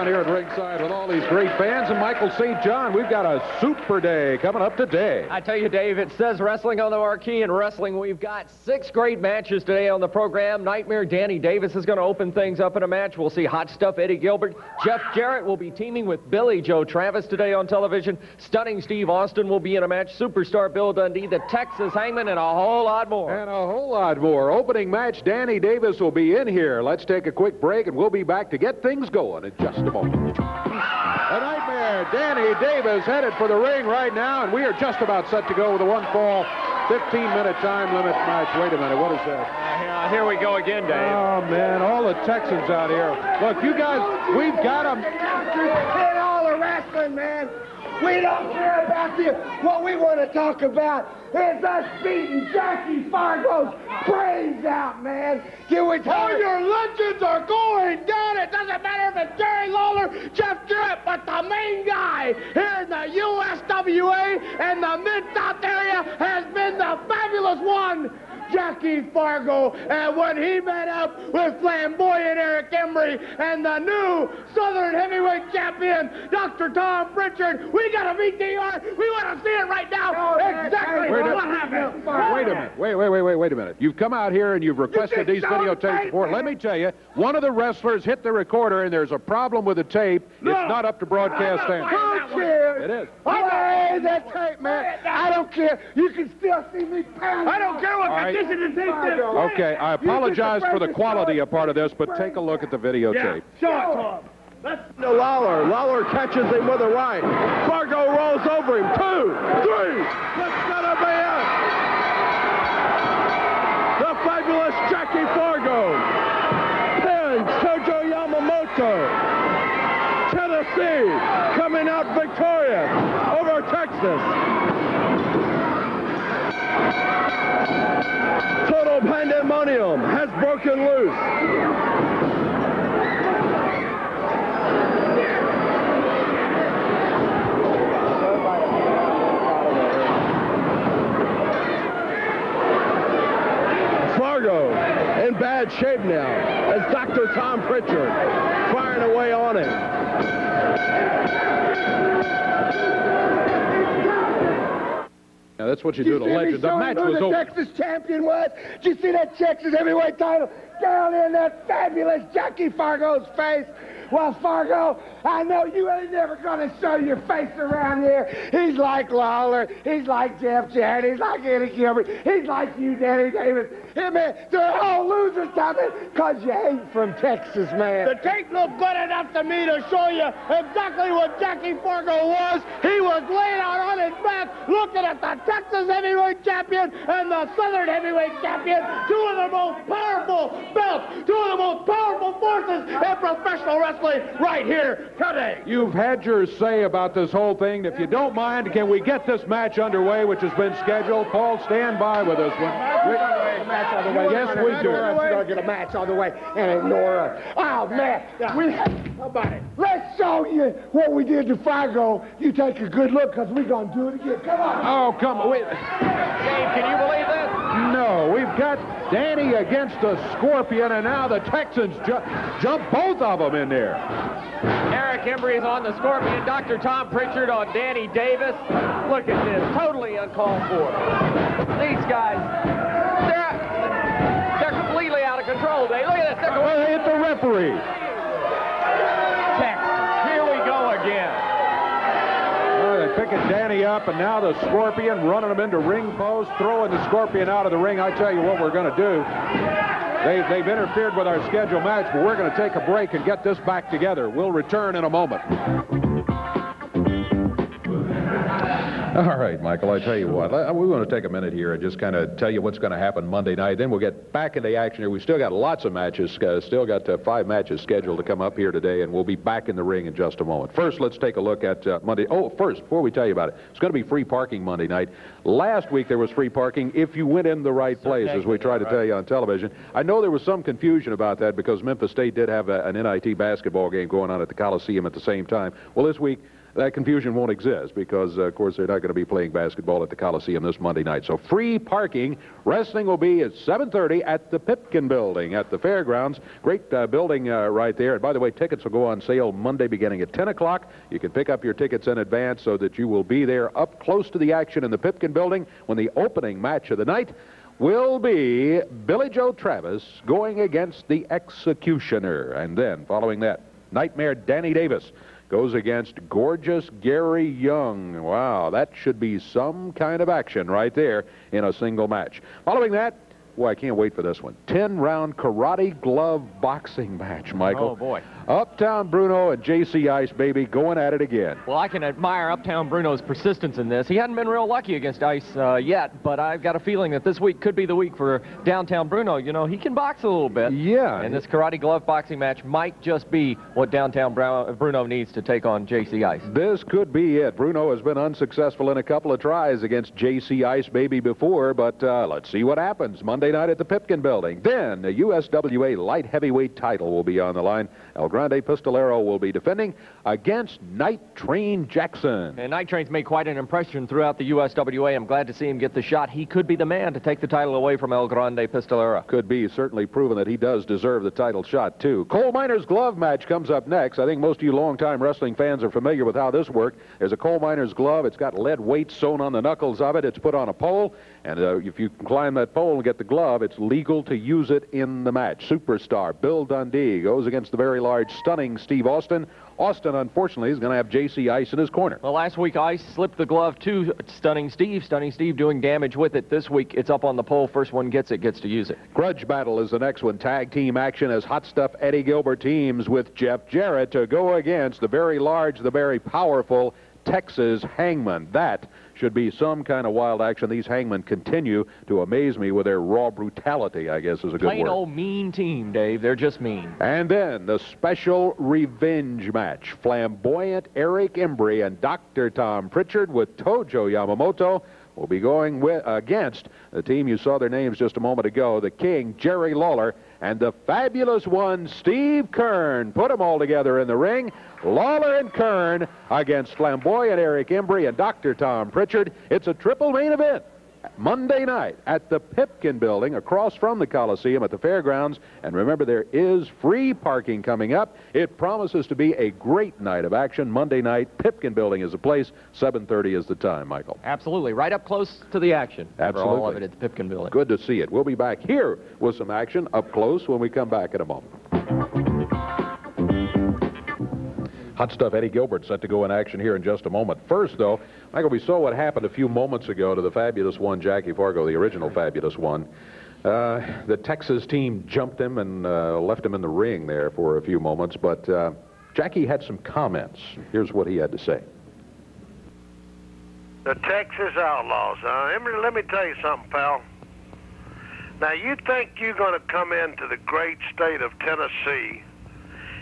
Here at ringside with all these great fans and Michael St. John. We've got a super day coming up today. I tell you, Dave, it says wrestling on the marquee, and wrestling, we've got 6 great matches today on the program. Nightmare Danny Davis is going to open things up in a match. We'll see Hot Stuff Eddie Gilbert. Jeff Jarrett will be teaming with Billy Joe Travis today on television. Stunning Steve Austin will be in a match. Superstar Bill Dundee, the Texas Hangmen, and a whole lot more. And a whole lot more. Opening match, Danny Davis will be in here. Let's take a quick break, and we'll be back to get things going in just a moment. The Nightmare Danny Davis headed for the ring right now, and we are just about set to go with a one-fall, 15-minute time limit match. Wait a minute, what is that? Here we go again, Dave. Oh, man, all the Texans out here. Look, you guys, we've got them. Hit all the wrestling, man. We don't care about you. What we want to talk about is us beating Jackie Fargo's brains out, man. You would tell your legends are going down. It doesn't matter if it's Jerry Lawler, Jeff Jarrett, but the main guy here in the USWA and the Mid-South area has been the fabulous one, Jackie Fargo. And when he met up with flamboyant Eric Embry and the new Southern Heavyweight champion, Dr. Tom Pritchard, we got to meet DR. We want to see it right now. No, exactly what happened. Wait a minute. Wait a minute. You've come out here and you've requested these videotapes before. Let me tell you, one of the wrestlers hit the recorder and there's a problem with the tape. No. It's not up to broadcast standards. It is. I don't that tape, man. I don't care. You can still see me pounding. I don't care what right. Okay, I apologize for the quality of part of this, but take a look at the videotape. Shut up. Let's to Lawler. Lawler catches him with a right. Fargo rolls over him. 2, 3. Let's get up here. The fabulous Jackie Fargo. Then Tojo Yamamoto. Tennessee coming out victorious over Texas. Total pandemonium has broken loose. Fargo in bad shape now as Dr. Tom Pritchard firing away on him. Now that's what you do to legends. The match was over. Texas champion was. Did you see that Texas heavyweight title down in that fabulous Jackie Fargo's face? Well, Fargo, I know you ain't never gonna show your face around here. He's like Lawler, he's like Jeff Jarrett, he's like Eddie Gilbert, he's like you, Danny Davis. Hey, man, they're all losers, Tommy, because you ain't from Texas, man. The tape looked good enough to me to show you exactly what Jackie Fargo was. He was laying out on his back looking at the Texas heavyweight champion and the Southern heavyweight champion, two of the most powerful belts, two of the most powerful forces in professional wrestling right here today. You've had your say about this whole thing. If you don't mind, can we get this match underway, which has been scheduled? Paul, stand by with us. Yes, we do. We're going to get a match on the way and ignore us. Oh, man. Let's show you what we did to Fargo. You take a good look, because we're going to do it again. Come on. Oh, come on. Dave, can you believe this? No. We've got Danny against the Scorpion, and now the Texans jump both of them in there. Eric Embry is on the Scorpion, Dr. Tom Pritchard on Danny Davis. Look at this, totally uncalled for. These guys, they're completely out of control, Dave. Look at this, they're going to hit the referee. Texas, here we go again. picking Danny up, and now the Scorpion running him into ring post, throwing the Scorpion out of the ring. I tell you what we're going to do. They've interfered with our scheduled match, but we're going to take a break and get this back together. We'll return in a moment. All right, Michael, I tell you what, we want to take a minute here and just kind of tell you what's going to happen Monday night. Then we'll get back into action here. We've still got lots of matches, still got 5 matches scheduled to come up here today, and we'll be back in the ring in just a moment. First, let's take a look at Monday. Oh, first, before we tell you about it, it's going to be free parking Monday night. Last week there was free parking if you went in the right place, as we tried to tell you on television. I know there was some confusion about that because Memphis State did have an NIT basketball game going on at the Coliseum at the same time. Well, this week, that confusion won't exist because, of course, they're not going to be playing basketball at the Coliseum this Monday night. So free parking. Wrestling will be at 7:30 at the Pipkin Building at the fairgrounds. Great building right there. And by the way, tickets will go on sale Monday beginning at 10 o'clock. You can pick up your tickets in advance so that you will be there up close to the action in the Pipkin Building when the opening match of the night will be Billy Joe Travis going against the Executioner. And then following that, Nightmare Danny Davis goes against Gorgeous Gary Young. Wow, that should be some kind of action right there in a single match. Following that, boy, I can't wait for this one. 10-round karate glove boxing match, Michael. Oh, boy. Uptown Bruno and J.C. Ice, baby, going at it again. Well, I can admire Uptown Bruno's persistence in this. He hadn't been real lucky against Ice yet, but I've got a feeling that this week could be the week for Downtown Bruno. You know, he can box a little bit. Yeah. And this karate glove boxing match might just be what Downtown Bruno needs to take on J.C. Ice. This could be it. Bruno has been unsuccessful in a couple of tries against J.C. Ice, baby, before, but let's see what happens Monday night at the Pipkin Building. Then the USWA light heavyweight title will be on the line. El Grande Pistolero will be defending against Night Train Jackson. And Night Train's made quite an impression throughout the USWA. I'm glad to see him get the shot. He could be the man to take the title away from El Grande Pistolero. Could be. Certainly proven that he does deserve the title shot, too. Coal Miner's Glove match comes up next. I think most of you longtime wrestling fans are familiar with how this works. There's a coal miner's glove. It's got lead weights sewn on the knuckles of it. It's put on a pole, and if you climb that pole and get the glove, it's legal to use it in the match. Superstar Bill Dundee goes against the very large Stunning Steve Austin. Austin, unfortunately, is going to have J.C. Ice in his corner. Well, last week, Ice slipped the glove to Stunning Steve. Stunning Steve doing damage with it. This week, it's up on the pole. First one gets to use it. Grudge battle is the next one. Tag team action as Hot Stuff Eddie Gilbert teams with Jeff Jarrett to go against the very large, the very powerful Texas Hangmen. That should be some kind of wild action. These Hangmen continue to amaze me with their raw brutality, I guess is a good word. Plain old mean team, Dave. They're just mean. And then the special revenge match. Flamboyant Eric Embry and Dr. Tom Pritchard with Tojo Yamamoto will be going against the team you saw their names just a moment ago, the King, Jerry Lawler, and the fabulous one, Steve Kern. Put them all together in the ring. Lawler and Kern against Flamboyant Eric Embry and Dr. Tom Pritchard. It's a triple main event Monday night at the Pipkin Building across from the Coliseum at the fairgrounds. And remember, there is free parking coming up. It promises to be a great night of action. Monday night, Pipkin Building is the place. 7:30 is the time, Michael. Absolutely. Right up close to the action. Absolutely. For all of it at the Pipkin Building. Good to see it. We'll be back here with some action up close when we come back in a moment. Hot Stuff Eddie Gilbert set to go in action here in just a moment. First, though, Michael, we saw what happened a few moments ago to the fabulous one, Jackie Fargo, the original fabulous one. The Texas team jumped him and left him in the ring there for a few moments, but Jackie had some comments. Here's what he had to say. The Texas Outlaws. Emery, let me tell you something, pal. Now, you think you're going to come into the great state of Tennessee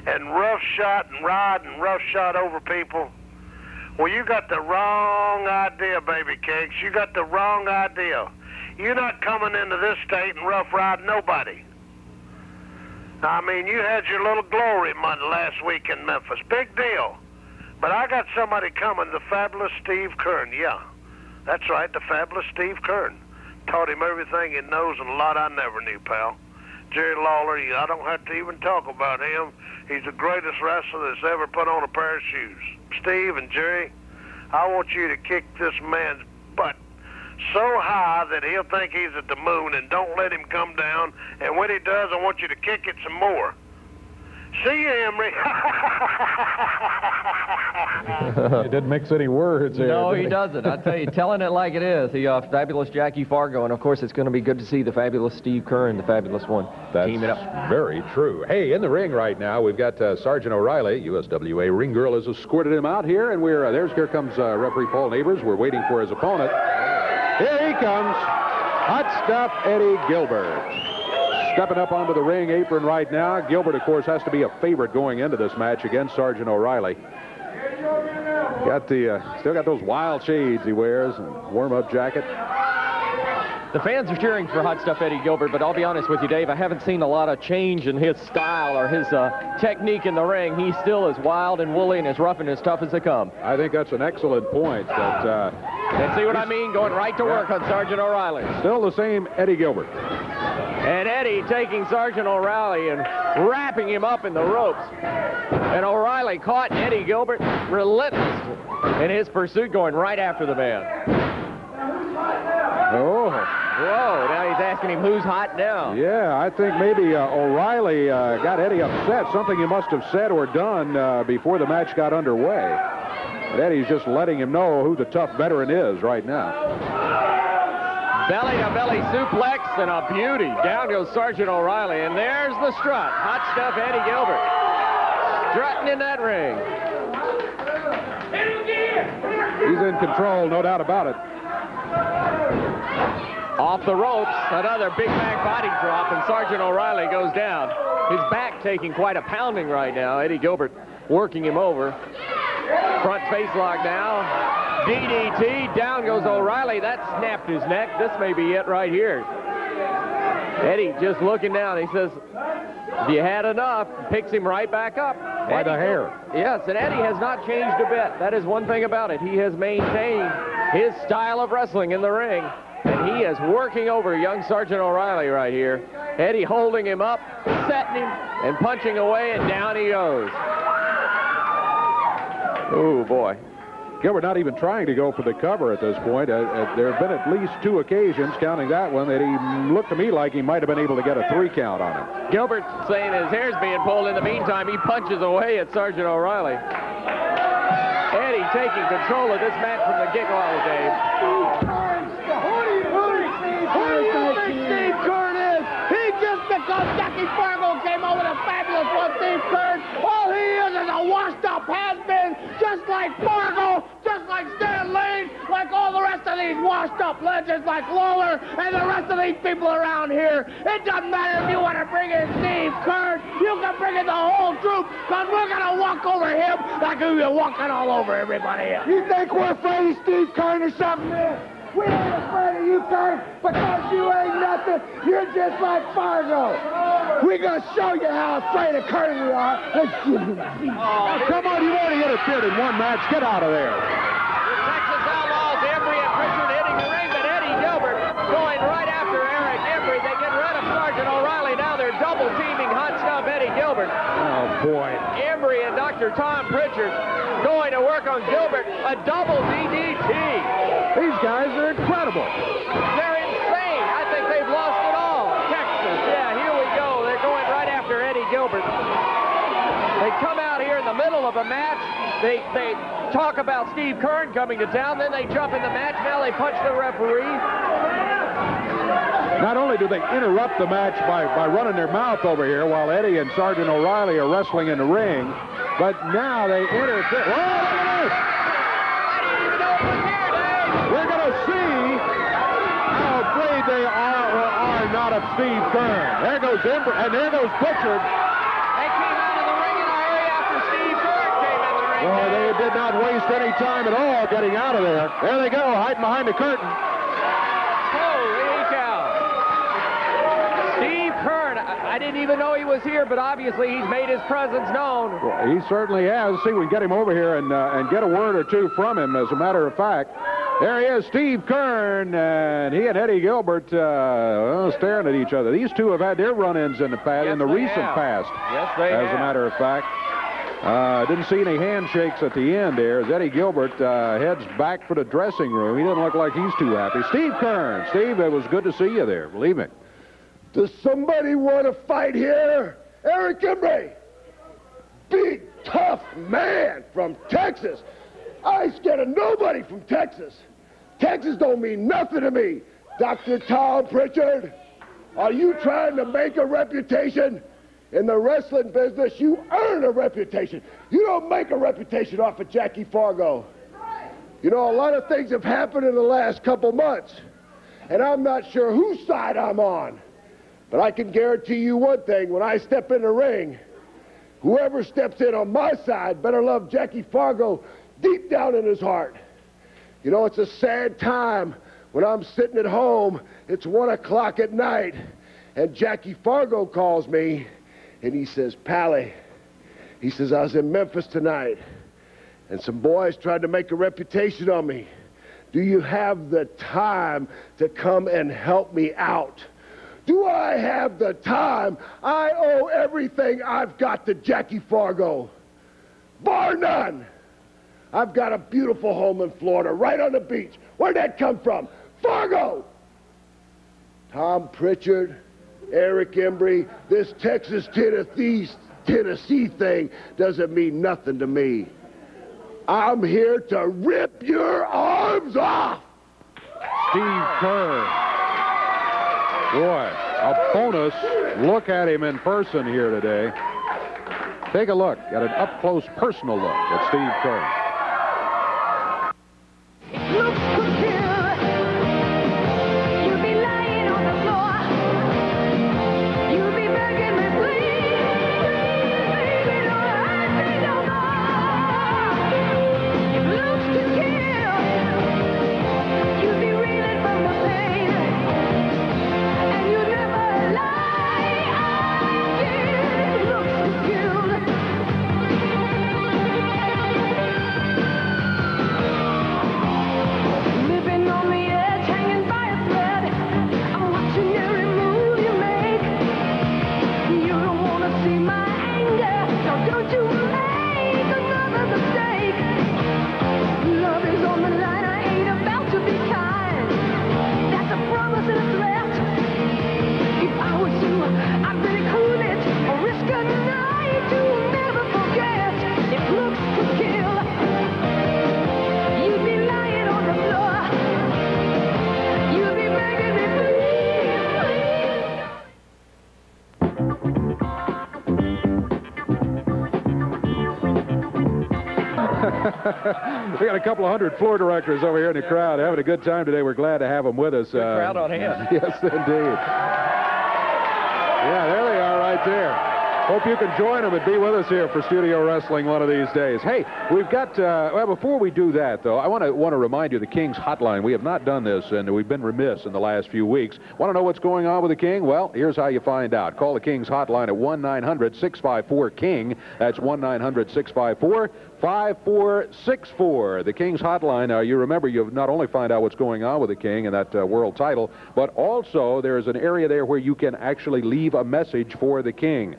and roughshod and ride and roughshod over people? Well, you got the wrong idea, baby cakes. You got the wrong idea. You're not coming into this state and rough ride nobody. I mean, you had your little glory month last week in Memphis. Big deal. But I got somebody coming, the fabulous Steve Kern. Yeah, that's right, the fabulous Steve Kern. Taught him everything he knows and a lot I never knew, pal. Jerry Lawler, I don't have to even talk about him. He's the greatest wrestler that's ever put on a pair of shoes. Steve and Jerry, I want you to kick this man's butt so high that he'll think he's at the moon, and don't let him come down. And when he does, I want you to kick it some more. See you, Emery. He didn't mix any words there. No, he doesn't. I tell you, telling it like it is. The fabulous Jackie Fargo, and of course, it's going to be good to see the fabulous Steve Kern, the fabulous one. That's team it up. Very true. Hey, in the ring right now, we've got Sergeant O'Reilly, USWA ring girl, has escorted him out here, and we're here comes referee Paul Neighbors. We're waiting for his opponent. Here he comes, hot stuff, Eddie Gilbert. Stepping up onto the ring apron right now. Gilbert, of course, has to be a favorite going into this match against Sergeant O'Reilly. Got the still got those wild shades he wears and warm-up jacket. The fans are cheering for hot stuff Eddie Gilbert, but I'll be honest with you, Dave, I haven't seen a lot of change in his style or his technique in the ring. He still is wild and woolly and as rough and as tough as they come. I think that's an excellent point. That, and see what I mean? Going right to work on Sergeant O'Reilly. Still the same Eddie Gilbert. And Eddie taking Sergeant O'Reilly and wrapping him up in the ropes. And O'Reilly caught Eddie Gilbert relentless in his pursuit, going right after the man. Oh. Whoa, now he's asking him who's hot now. Yeah, I think maybe O'Reilly got Eddie upset, something he must have said or done before the match got underway. But Eddie's just letting him know who the tough veteran is right now. Belly-to-belly suplex and a beauty. Down goes Sergeant O'Reilly, and there's the strut. Hot stuff Eddie Gilbert. Strutting in that ring. He's in control, no doubt about it. Off the ropes, another big back body drop, and Sergeant O'Reilly goes down. His back taking quite a pounding right now. Eddie Gilbert working him over. Front face lock now. DDT, down goes O'Reilly. That snapped his neck. This may be it right here. Eddie just looking down. He says, you had enough. Picks him right back up. By the hair. Yes, and Eddie has not changed a bit. That is one thing about it. He has maintained his style of wrestling in the ring. And he is working over young Sergeant O'Reilly right here. Eddie holding him up, setting him, and punching away, and down he goes. Oh, boy. Gilbert not even trying to go for the cover at this point. There have been at least two occasions, counting that one, that he looked to me like he might have been able to get a 3 count on him. Gilbert saying his hair's being pulled. In the meantime, he punches away at Sergeant O'Reilly. Eddie taking control of this match from the get-go, Dave. Who do you think Steve Kern is? He just because Jackie Fargo came over the fabulous one, Steve Kern. All he is a washed-up has-been, just like Fargo, just like Stan Lane, like all the rest of these washed-up legends like Lawler and the rest of these people around here. It doesn't matter if you want to bring in Steve Kern, you can bring in the whole troop, because we're going to walk over him like we've been walking all over everybody else. You think we're afraid of Steve Kern or something? We ain't afraid of you, Kern, because you ain't nothing. You're just like Fargo. We're going to show you how afraid of Kern we are. Come on, you've already interfered in one match. Get out of there. The Texas Outlaws, Embry and Pritchard hitting the ring, but Eddie Gilbert going right after Eric Embry. They get rid of Sergeant O'Reilly. Now they're double-teaming hot stuff Eddie Gilbert. Oh, boy. Embry and Dr. Tom Pritchard going to work on Gilbert. A double DDT. These guys are incredible. They're insane. I think they've lost it all. Texas, yeah, here we go. They're going right after Eddie Gilbert. They come out here in the middle of a match. They talk about Steve Kern coming to town. Then they jump in the match. Now they punch the referee. Not only do they interrupt the match by running their mouth over here while Eddie and Sergeant O'Reilly are wrestling in the ring, but now they interfere. Oh, look at this! Not of Steve Kern. There goes Embry, and there goes Pritchard. They came out of the ring in a hurry after Steve Kern came in the ring. Boy, they did not waste any time at all getting out of there. There they go, hiding behind the curtain. Holy cow. Steve Kern, I didn't even know he was here, but obviously he's made his presence known. Well, he certainly has. See, we can get him over here and get a word or two from him, as a matter of fact. There he is, Steve Kern, and he and Eddie Gilbert staring at each other. These two have had their run-ins in the past, in the recent past. Yes, they have. As a matter of fact, didn't see any handshakes at the end there. As Eddie Gilbert heads back for the dressing room, he doesn't look like he's too happy. Steve Kern, Steve, it was good to see you there. Believe me. Does somebody want to fight here? Eric Embry, be tough, man from Texas. I ain't scared of nobody from Texas. Texas don't mean nothing to me. Dr. Tom Pritchard, are you trying to make a reputation? In the wrestling business, you earn a reputation. You don't make a reputation off of Jackie Fargo. You know, a lot of things have happened in the last couple months, and I'm not sure whose side I'm on. But I can guarantee you one thing, when I step in the ring, whoever steps in on my side better love Jackie Fargo deep down in his heart. You know, it's a sad time when I'm sitting at home, it's 1 o'clock at night, and Jackie Fargo calls me, and he says, Pally, he says, I was in Memphis tonight, and some boys tried to make a reputation on me. Do you have the time to come and help me out? Do I have the time? I owe everything I've got to Jackie Fargo, bar none. I've got a beautiful home in Florida, right on the beach. Where'd that come from? Fargo! Tom Pritchard, Eric Embry, this Texas Tennessee thing doesn't mean nothing to me. I'm here to rip your arms off! Steve Kern. Boy, a bonus look at him in person here today. Take a look at an up-close personal look at Steve Kern. We got a couple of hundred floor directors over here in the crowd having a good time today. We're glad to have them with us. Crowd on hand. Yes, indeed. Yeah, there they are right there. Hope you can join them and be with us here for Studio Wrestling one of these days. Hey, we've got, well, before we do that, though, I want to remind you the King's hotline. We have not done this, and we've been remiss in the last few weeks. Want to know what's going on with the King? Well, here's how you find out. Call the King's hotline at 1-900-654-KING. That's 1-900-654-5464. The King's hotline. Now, you remember, you not only find out what's going on with the King and that world title, but also there is an area there where you can actually leave a message for the King.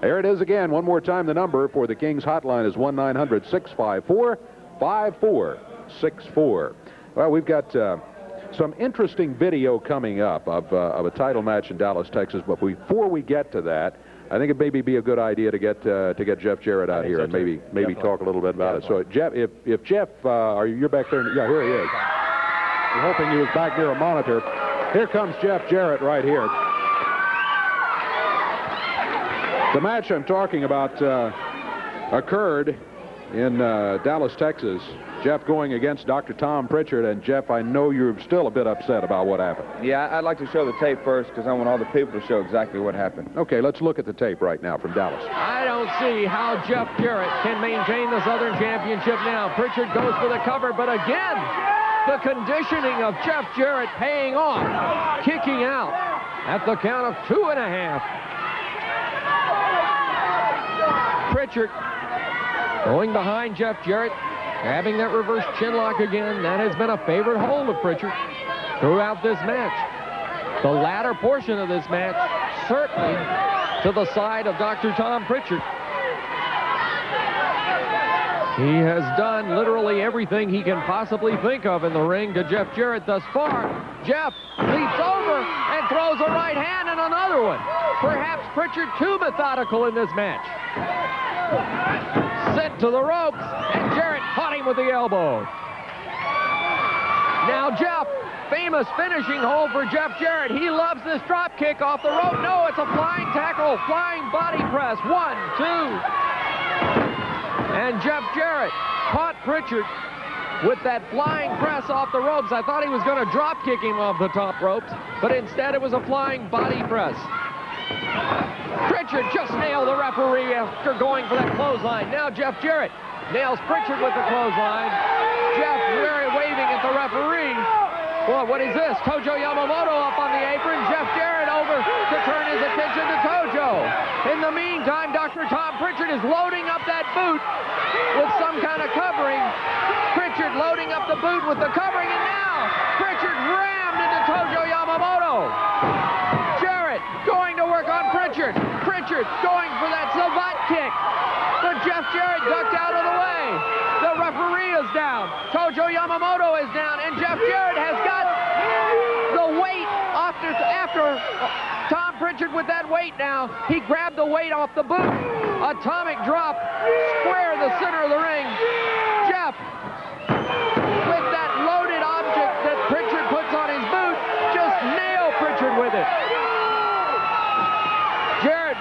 There it is again. One more time, the number for the King's hotline is 1-900-654-5464. Well, we've got some interesting video coming up of a title match in Dallas, Texas, but before we get to that, I think it maybe be a good idea to get Jeff Jarrett out here and maybe talk a little bit about it. So Jeff, if Jeff, you're back there. Yeah, here he is. I'm hoping he was back near a monitor. Here comes Jeff Jarrett right here. The match I'm talking about occurred in Dallas, Texas. Jeff going against Dr. Tom Pritchard, and Jeff, I know you're still a bit upset about what happened. Yeah, I'd like to show the tape first because I want all the people to show exactly what happened. Okay, let's look at the tape right now from Dallas. I don't see how Jeff Jarrett can maintain the Southern Championship now. Pritchard goes for the cover, but again, the conditioning of Jeff Jarrett paying off, kicking out at the count of 2.5. Pritchard going behind Jeff Jarrett, having that reverse chin lock again. That has been a favorite hold of Pritchard throughout this match. The latter portion of this match, certainly to the side of Dr. Tom Pritchard. He has done literally everything he can possibly think of in the ring to Jeff Jarrett thus far. Jeff leaps over and throws a right hand and another one. Perhaps Pritchard too methodical in this match. sent to the ropes, and Jarrett caught him with the elbow. Now Jeff, famous finishing hold for Jeff Jarrett. He loves this drop kick off the rope. No, it's a flying tackle, flying body press. 1, 2. And Jeff Jarrett caught Pritchard with that flying press off the ropes. I thought he was going to drop kick him off the top ropes, but instead it was a flying body press. Pritchard just nailed the referee after going for that clothesline. Now Jeff Jarrett nails Pritchard with the clothesline. Jeff waving at the referee. Well, what is this? Tojo Yamamoto up on the apron. Jeff Jarrett over to turn his attention to Tojo. In the meantime, Dr. Tom Pritchard is loading up that boot with some kind of covering. Pritchard loading up the boot with the covering, and now Pritchard rammed into Tojo Yamamoto. Pritchard going for that savate kick, but Jeff Jarrett ducked out of the way. The referee is down. Tojo Yamamoto is down, and Jeff Jarrett has got the weight off this after Tom Pritchard with that weight now. He grabbed the weight off the boot. Atomic drop, square the center of the ring. Jeff, with that loaded object that Pritchard puts on his boot, just nail Pritchard with it.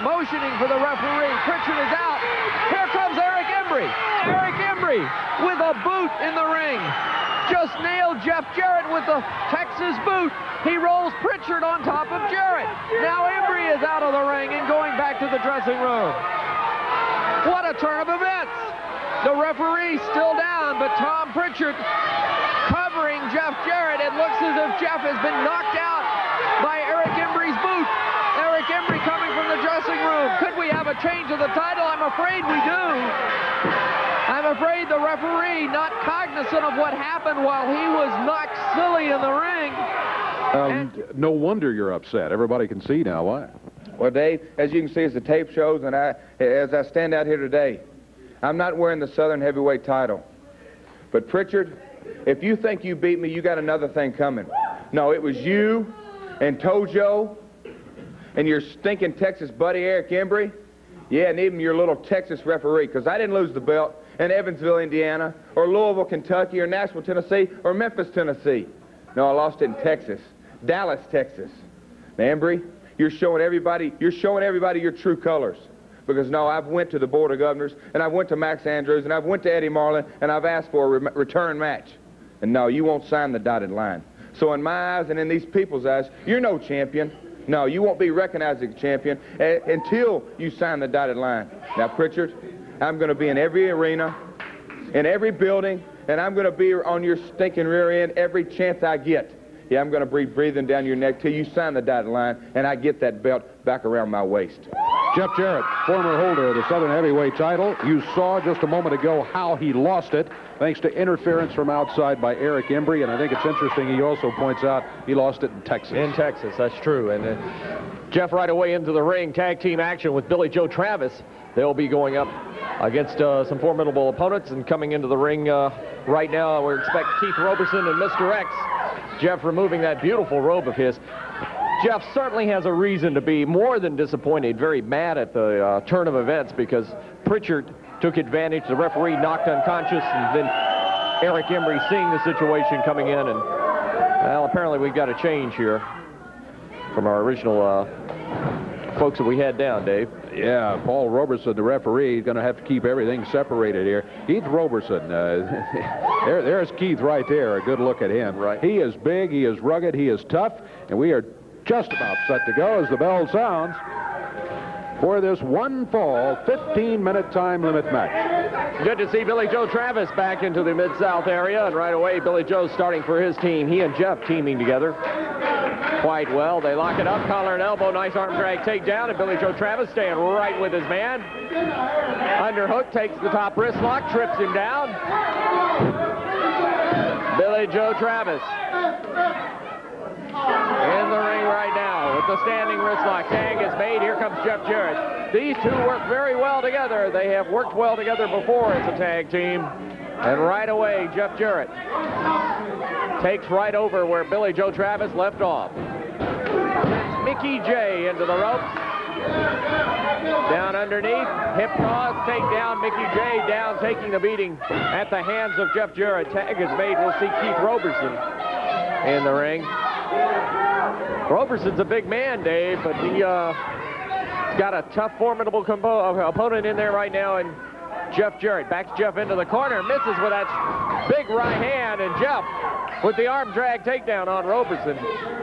Motioning for the referee. Pritchard is out. Here comes Eric Embry. Eric Embry with a boot in the ring. Just nailed Jeff Jarrett with the Texas boot. He rolls Pritchard on top of Jarrett. Now Embry is out of the ring and going back to the dressing room. What a turn of events. The referee still down, but Tom Pritchard covering Jeff Jarrett. It looks as if Jeff has been knocked out by Eric Embry's boot. Eric Embry coming from the dressing room. Could we have a change of the title? I'm afraid we do. I'm afraid the referee, not cognizant of what happened while he was knocked silly in the ring. No wonder you're upset. Everybody can see now why. Well, Dave, as you can see as the tape shows, and as I stand out here today, I'm not wearing the Southern Heavyweight title. But Pritchard, if you think you beat me, you got another thing coming. No, it was you and Tojo and your stinking Texas buddy, Eric Embry. Yeah, and even your little Texas referee, because I didn't lose the belt in Evansville, Indiana, or Louisville, Kentucky, or Nashville, Tennessee, or Memphis, Tennessee. No, I lost it in Texas, Dallas, Texas. Now, Embry, you're showing everybody your true colors, because no, I've went to the Board of Governors, and I've went to Max Andrews, and I've went to Eddie Marlin, and I've asked for a return match. And no, you won't sign the dotted line. So in my eyes and in these people's eyes, you're no champion. No, you won't be recognized as a champion until you sign the dotted line. Now, Pritchard, I'm going to be in every arena, in every building, and I'm going to be on your stinking rear end every chance I get. Yeah, I'm going to be breathing down your neck till you sign the dotted line and I get that belt back around my waist. Jeff Jarrett, former holder of the Southern Heavyweight title. You saw just a moment ago how he lost it, thanks to interference from outside by Eric Embry, and I think it's interesting he also points out he lost it in Texas. In Texas, that's true. And Jeff right away into the ring, tag team action with Billy Joe Travis. They'll be going up against some formidable opponents, and coming into the ring right now, we expect Keith Roberson and Mr. X. Jeff removing that beautiful robe of his. Jeff certainly has a reason to be more than disappointed, very mad at the turn of events, because Pritchard took advantage, the referee knocked unconscious, and then Eric Embry seeing the situation coming in, and well, apparently we've got a change here from our original folks that we had down, Dave. Yeah, Paul Roberson, the referee, is going to have to keep everything separated here. Keith Roberson, there's Keith right there, a good look at him. Right. He is big, he is rugged, he is tough, and we are just about set to go as the bell sounds for this one fall 15-minute time limit match. Good to see Billy Joe Travis back into the Mid-South area, and right away Billy Joe's starting for his team. He and Jeff teaming together quite well. They lock it up, collar and elbow, nice arm drag takedown, and Billy Joe Travis staying right with his man. Underhook, takes the top wrist lock, trips him down. Billy Joe Travis in the ring right now with the standing wrist lock. Tag is made. Here comes Jeff Jarrett. These two work very well together. They have worked well together before as a tag team. And right away, Jeff Jarrett takes right over where Billy Joe Travis left off. Mickey Jay into the ropes. Down underneath, hip toss, takedown. Mickey Jay down, taking the beating at the hands of Jeff Jarrett. Tag is made. We'll see Keith Roberson in the ring. Roberson's a big man, Dave, but he got a tough, formidable opponent in there right now, and Jeff Jarrett backs Jeff into the corner, misses with that big right hand, and Jeff with the arm drag takedown on Roberson.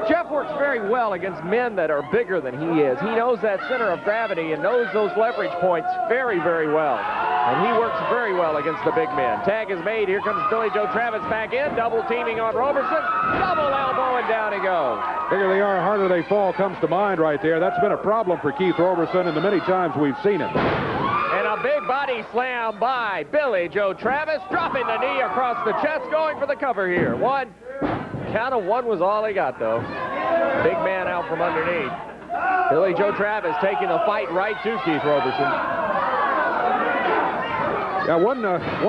Jeff works very well against men that are bigger than he is. He knows that center of gravity and knows those leverage points very, very well. And he works very well against the big men. Tag is made. Here comes Billy Joe Travis back in, double teaming on Roberson. Double elbow and down he goes. Bigger they are, harder they fall comes to mind right there. That's been a problem for Keith Roberson and the many times we've seen it. And a big body slam by Billy Joe Travis, dropping the knee across the chest, going for the cover here. One, count of one was all he got, though. Big man out from underneath. Billy Joe Travis taking the fight right to Keith Roberson. Yeah, one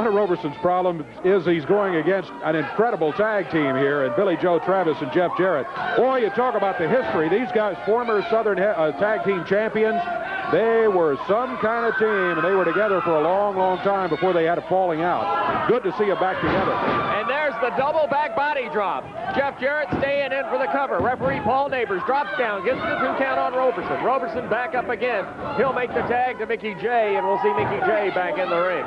of Roberson's problems is he's going against an incredible tag team here, and Billy Joe Travis and Jeff Jarrett. Boy, you talk about the history. These guys, former Southern tag team champions. They were some kind of team, and they were together for a long, long time before they had a falling out. Good to see them back together. And there's the double back body drop. Jeff Jarrett staying in for the cover. Referee Paul Neighbors drops down, gets the two count on Roberson. Roberson back up again. He'll make the tag to Mickey Jay, and we'll see Mickey Jay back in the ring.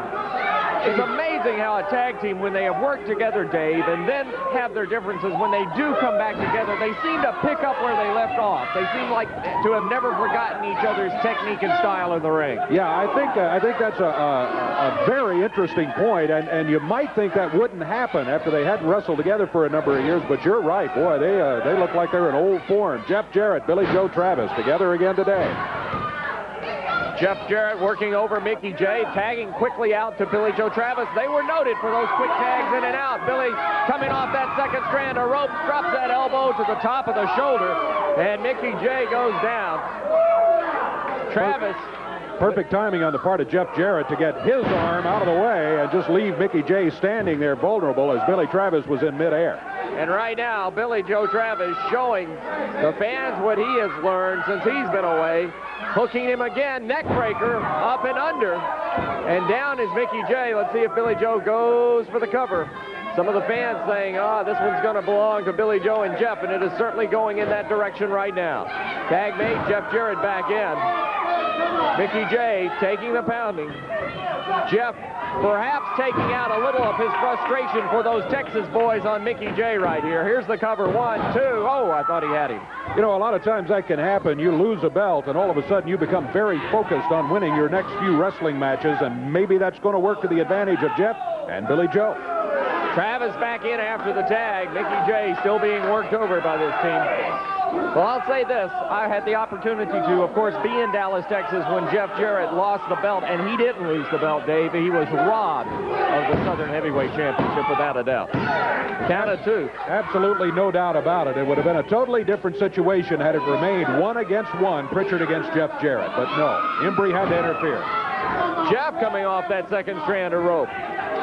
It's amazing how a tag team, when they have worked together, Dave, and then have their differences, when they do come back together, they seem to pick up where they left off. They seem like to have never forgotten each other's technique and style in the ring. Yeah, I think that's a very interesting point, and you might think that wouldn't happen after they hadn't wrestled together for a number of years, but you're right, boy, they look like they're in old form. Jeff Jarrett, Billy Joe Travis, together again today. Jeff Jarrett working over Mickey Jay, tagging quickly out to Billy Joe Travis. They were noted for those quick tags in and out. Billy coming off that second strand of rope, drops that elbow to the top of the shoulder, and Mickey Jay goes down. Travis. Perfect timing on the part of Jeff Jarrett to get his arm out of the way and just leave Mickey Jay standing there vulnerable as Billy Travis was in midair. And right now, Billy Joe Travis showing the fans what he has learned since he's been away, hooking him again, neck breaker, up and under, and down is Mickey Jay. Let's see if Billy Joe goes for the cover. Some of the fans saying, this one's going to belong to Billy Joe and Jeff, and it is certainly going in that direction right now. Tag mate, Jeff Jarrett back in. Mickey Jay taking the pounding. Jeff perhaps taking out a little of his frustration for those Texas boys on Mickey Jay right here. Here's the cover, 1, 2. Oh, I thought he had him. You know, a lot of times that can happen. You lose a belt, and all of a sudden you become very focused on winning your next few wrestling matches, and maybe that's going to work to the advantage of Jeff and Billy Joe. Travis back in after the tag. Mickey Jay still being worked over by this team. Well, I'll say this. I had the opportunity to, of course, be in Dallas, Texas when Jeff Jarrett lost the belt, and he didn't lose the belt, Dave. He was robbed of the Southern Heavyweight Championship without a doubt. Count of two. Absolutely no doubt about it. It would have been a totally different situation had it remained one against one, Pritchard against Jeff Jarrett. But no, Embry had to interfere. Jeff coming off that second strand of rope.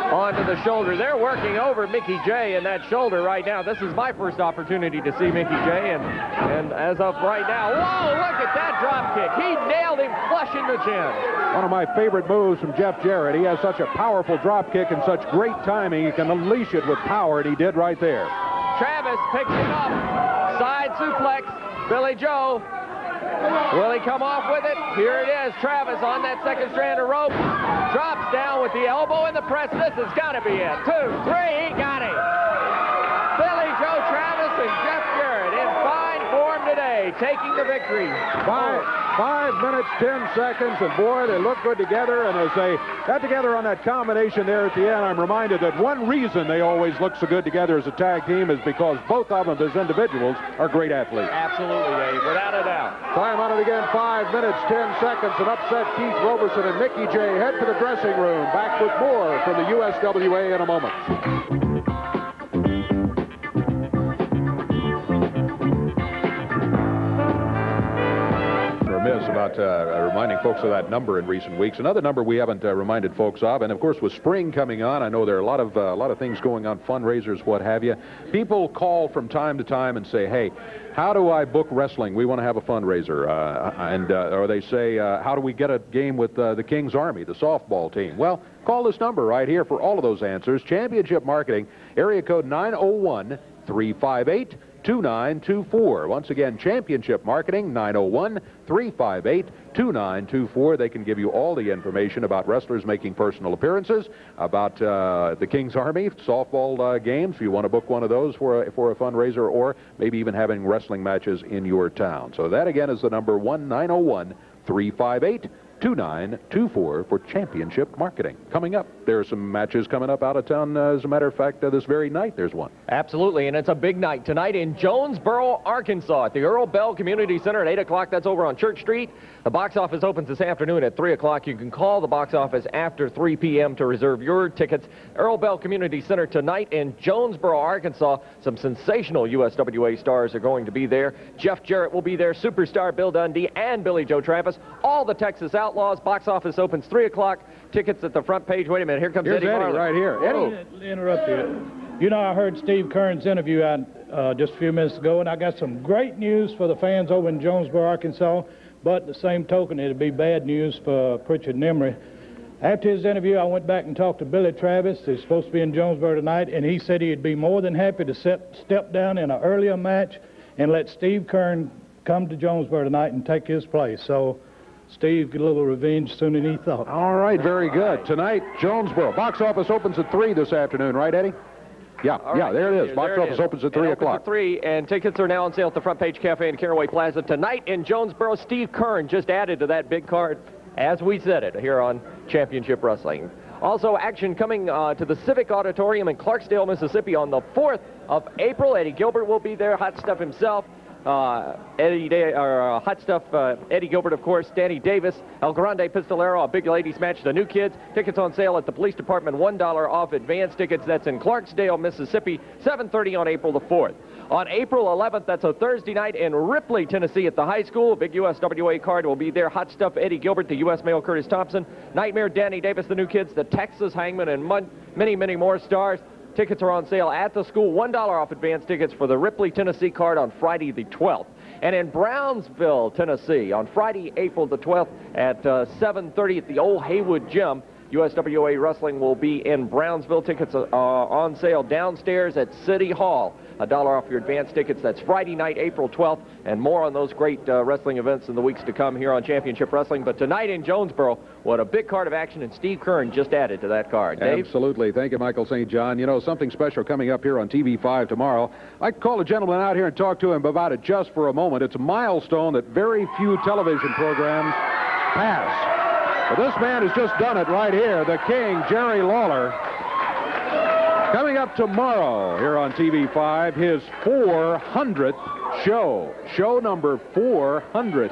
Onto the shoulder. They're working over Mickey Jay in that shoulder right now. This is my first opportunity to see Mickey Jay, and as of right now, whoa, look at that drop kick. He nailed him flush in the chin. One of my favorite moves from Jeff Jarrett. He has such a powerful drop kick and such great timing. He can unleash it with power, and he did right there. Travis picks it up. Side suplex. Billy Joe. Will he come off with it? Here it is. Travis on that second strand of rope. Drops down with the elbow in the press. This has got to be it. 2, 3, he got it. Billy Joe Travis and Jeff Jarrett in fine form today, taking the victory. 5 minutes, 10 seconds, and boy, they look good together. And as they got together on that combination there at the end, I'm reminded that one reason they always look so good together as a tag team is because both of them as individuals are great athletes. Absolutely, Dave, without a doubt. Time on it again, 5 minutes, 10 seconds, and upset Keith Roberson and Mickey Jay head for the dressing room. Back with more from the USWA in a moment. about reminding folks of that number in recent weeks. Another number we haven't reminded folks of, and of course with spring coming on, I know there are a lot of things going on, fundraisers, what have you. People call from time to time and say, hey, how do I book wrestling? We want to have a fundraiser. Or they say, how do we get a game with the King's Army, the softball team? Well, call this number right here for all of those answers. Championship Marketing, area code 901-358-2924. Once again, Championship Marketing, 901-358-2924. They can give you all the information about wrestlers making personal appearances, about the King's Army softball games, if you want to book one of those for a fundraiser, or maybe even having wrestling matches in your town. So that, again, is the number 1-901-358-2924 for Championship Marketing. Coming up, there are some matches coming up out of town. As a matter of fact, this very night there's one. Absolutely, and it's a big night tonight in Jonesboro, Arkansas at the Earl Bell Community Center at 8 o'clock. That's over on Church Street. The box office opens this afternoon at 3 o'clock. You can call the box office after 3 p.m. to reserve your tickets. Earl Bell Community Center tonight in Jonesboro, Arkansas. Some sensational USWA stars are going to be there. Jeff Jarrett will be there, Superstar Bill Dundee and Billy Joe Travis, all the Texas Outlaws. Box office opens 3 o'clock. Tickets at the front page. Wait a minute. Here comes Eddie right here. Eddie. Interrupt you. You know, I heard Steve Kern's interview just a few minutes ago, and I got some great news for the fans over in Jonesboro, Arkansas, but the same token, it'll be bad news for Pritchard and Embry. After his interview, I went back and talked to Billy Travis, who's supposed to be in Jonesboro tonight, and he said he'd be more than happy to step down in an earlier match and let Steve Kern come to Jonesboro tonight and take his place. So Steve get a little revenge sooner than he thought. All right, very good. Tonight, Jonesboro. Box office opens at 3 this afternoon, right, Eddie? Yeah, yeah, there it is. Box office opens at 3 o'clock. 3, and tickets are now on sale at the Front Page Cafe and Caraway Plaza. Tonight in Jonesboro, Steve Kern just added to that big card, as we said it, here on Championship Wrestling. Also, action coming to the Civic Auditorium in Clarksdale, Mississippi on the 4th of April. Eddie Gilbert will be there, hot stuff himself. Eddie Gilbert, of course, Danny Davis, El Grande Pistolero, a big ladies match, the new kids. Tickets on sale at the police department, $1 off advance tickets. That's in Clarksdale, Mississippi, 7:30 on April the 4th. On April 11th, that's a Thursday night in Ripley, Tennessee at the high school. A big USWA card will be there. Hot stuff, Eddie Gilbert, the U.S. Male, Curtis Thompson, Nightmare, Danny Davis, the new kids, the Texas Hangmen, and many, many more stars. Tickets are on sale at the school, $1 off advance tickets for the Ripley, Tennessee card on Friday the 12th. And in Brownsville, Tennessee, on Friday, April the 12th at 7:30 at the old Haywood Gym, USWA Wrestling will be in Brownsville. Tickets are on sale downstairs at City Hall. $1 off your advance tickets. That's Friday night, April 12th, and more on those great wrestling events in the weeks to come here on Championship Wrestling. But tonight in Jonesboro, what a big card of action, and Steve Kern just added to that card. Dave? Absolutely. Thank you, Michael St. John. You know, something special coming up here on TV5 tomorrow. I call a gentleman out here and talk to him about it just for a moment. It's a milestone that very few television programs pass. Well, this man has just done it right here, the King, Jerry Lawler. Coming up tomorrow here on TV5, his 400th show. Show number 400.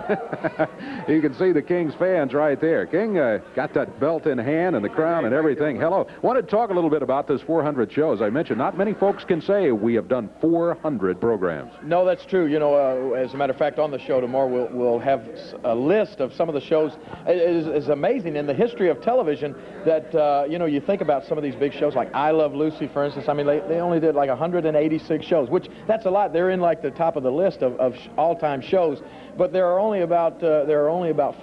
You can see the King's fans right there. King got that belt in hand and the crown and everything. Hello. Want to talk a little bit about this 400 show. As I mentioned, not many folks can say we have done 400 programs. No, that's true. You know, as a matter of fact, on the show tomorrow, we'll have a list of some of the shows. It is amazing in the history of television that, you know, you think about some of these big shows like I Love Lucy, for instance. I mean, they only did like 186 shows, which that's a lot. They're in like the top of the list of all-time shows, but there are only about 4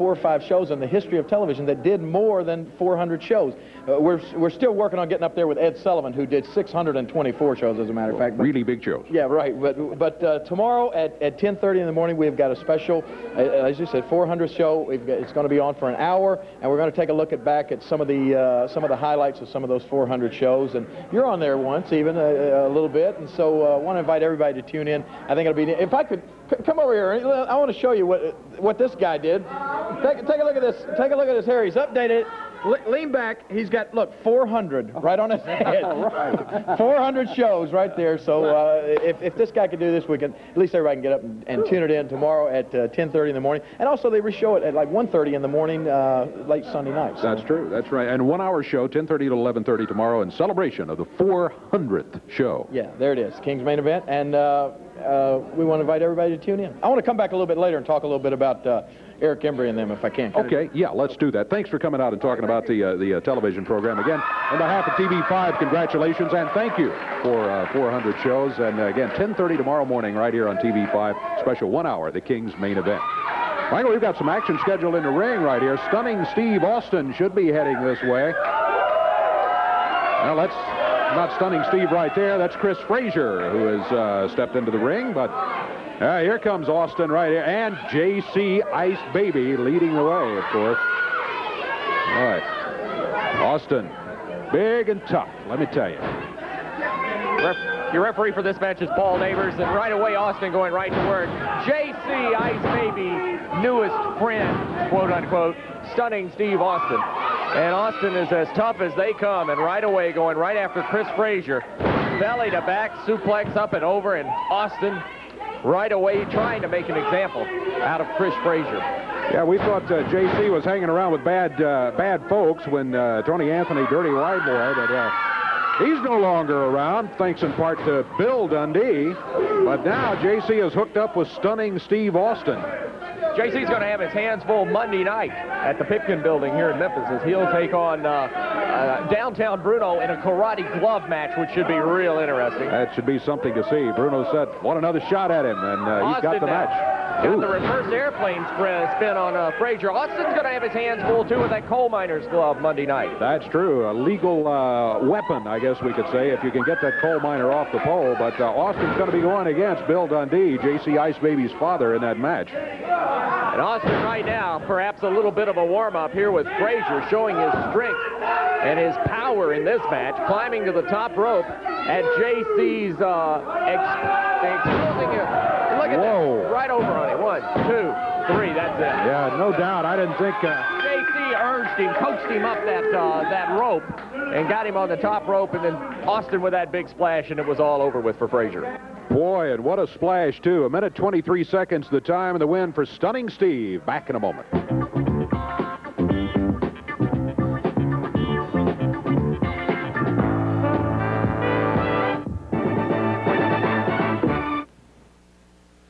or 5 shows in the history of television that did more than 400 shows. We're still working on getting up there with Ed Sullivan, who did 624 shows, as a matter of fact. Really big shows. Yeah, right. But tomorrow at 10:30 in the morning, we've got a special, as you said, 400th show. It's going to be on for an hour, and we're going to take a look back at some of the highlights of some of those 400 shows. And you're on there once, even a little bit, and so I want to invite everybody to tune in. I think it'll be. If I could come over here, I want to show you what this guy did. Take a look at this. Take a look at his hair. He's updated. Lean back. He's got, look, 400 right on his head. 400 shows right there. So if this guy could do this, we can, at least everybody can get up and tune it in tomorrow at 10:30 in the morning. And also they reshow it at like 1:30 in the morning late Sunday night. So. That's true. That's right. And 1 hour show, 10:30 to 11:30 tomorrow in celebration of the 400th show. Yeah, there it is. King's Main Event. And we want to invite everybody to tune in. I want to come back a little bit later and talk a little bit about Eric Embry and them if I can. Okay, yeah, let's do that. Thanks for coming out and talking about the television program again. On behalf of TV5, congratulations and thank you for 400 shows. And again, 10:30 tomorrow morning right here on TV5, special 1 hour, the King's Main Event. Michael, we've got some action scheduled in the ring right here. Stunning Steve Austin should be heading this way. Well, that's not Stunning Steve right there. That's Chris Frazier, who has stepped into the ring. But here comes Austin right here. And J.C. Ice Baby leading the way, of course. All right. Austin, big and tough, let me tell you. Your referee for this match is Paul Neighbors. And right away, Austin going right to work. J.C. Ice Baby, newest friend, quote unquote, Stunning Steve Austin. And Austin is as tough as they come, and right away going right after Chris Frazier. Belly to back, suplex up and over, and Austin right away trying to make an example out of Chris Frazier. Yeah, we thought J.C. was hanging around with bad folks when Tony Anthony, Dirty White Boy, but he's no longer around, thanks in part to Bill Dundee. But now J.C. is hooked up with Stunning Steve Austin. J.C.'s going to have his hands full Monday night at the Pipkin Building here in Memphis as he'll take on Downtown Bruno in a karate glove match, which should be real interesting. That should be something to see. Bruno said, want another shot at him, and he's got the match. Got the reverse airplane spin on Frazier. Austin's going to have his hands full, too, with that coal miner's glove Monday night. That's true. A legal weapon, I guess we could say, if you can get that coal miner off the pole. But Austin's going to be going against Bill Dundee, J.C. Ice Baby's father, in that match. And Austin right now, perhaps a little bit of a warm-up here with Frazier, showing his strength and his power in this match, climbing to the top rope at J.C.'s exposing it. Look at that. Right over on it. 1, 2, 3. That's it. Yeah, no doubt. I didn't think. J.C. urged him, coached him up that rope, and got him on the top rope, and then Austin with that big splash, and it was all over with for Frazier. Boy, and what a splash too! 1 minute 23 seconds, the time and the win for Stunning Steve. Back in a moment.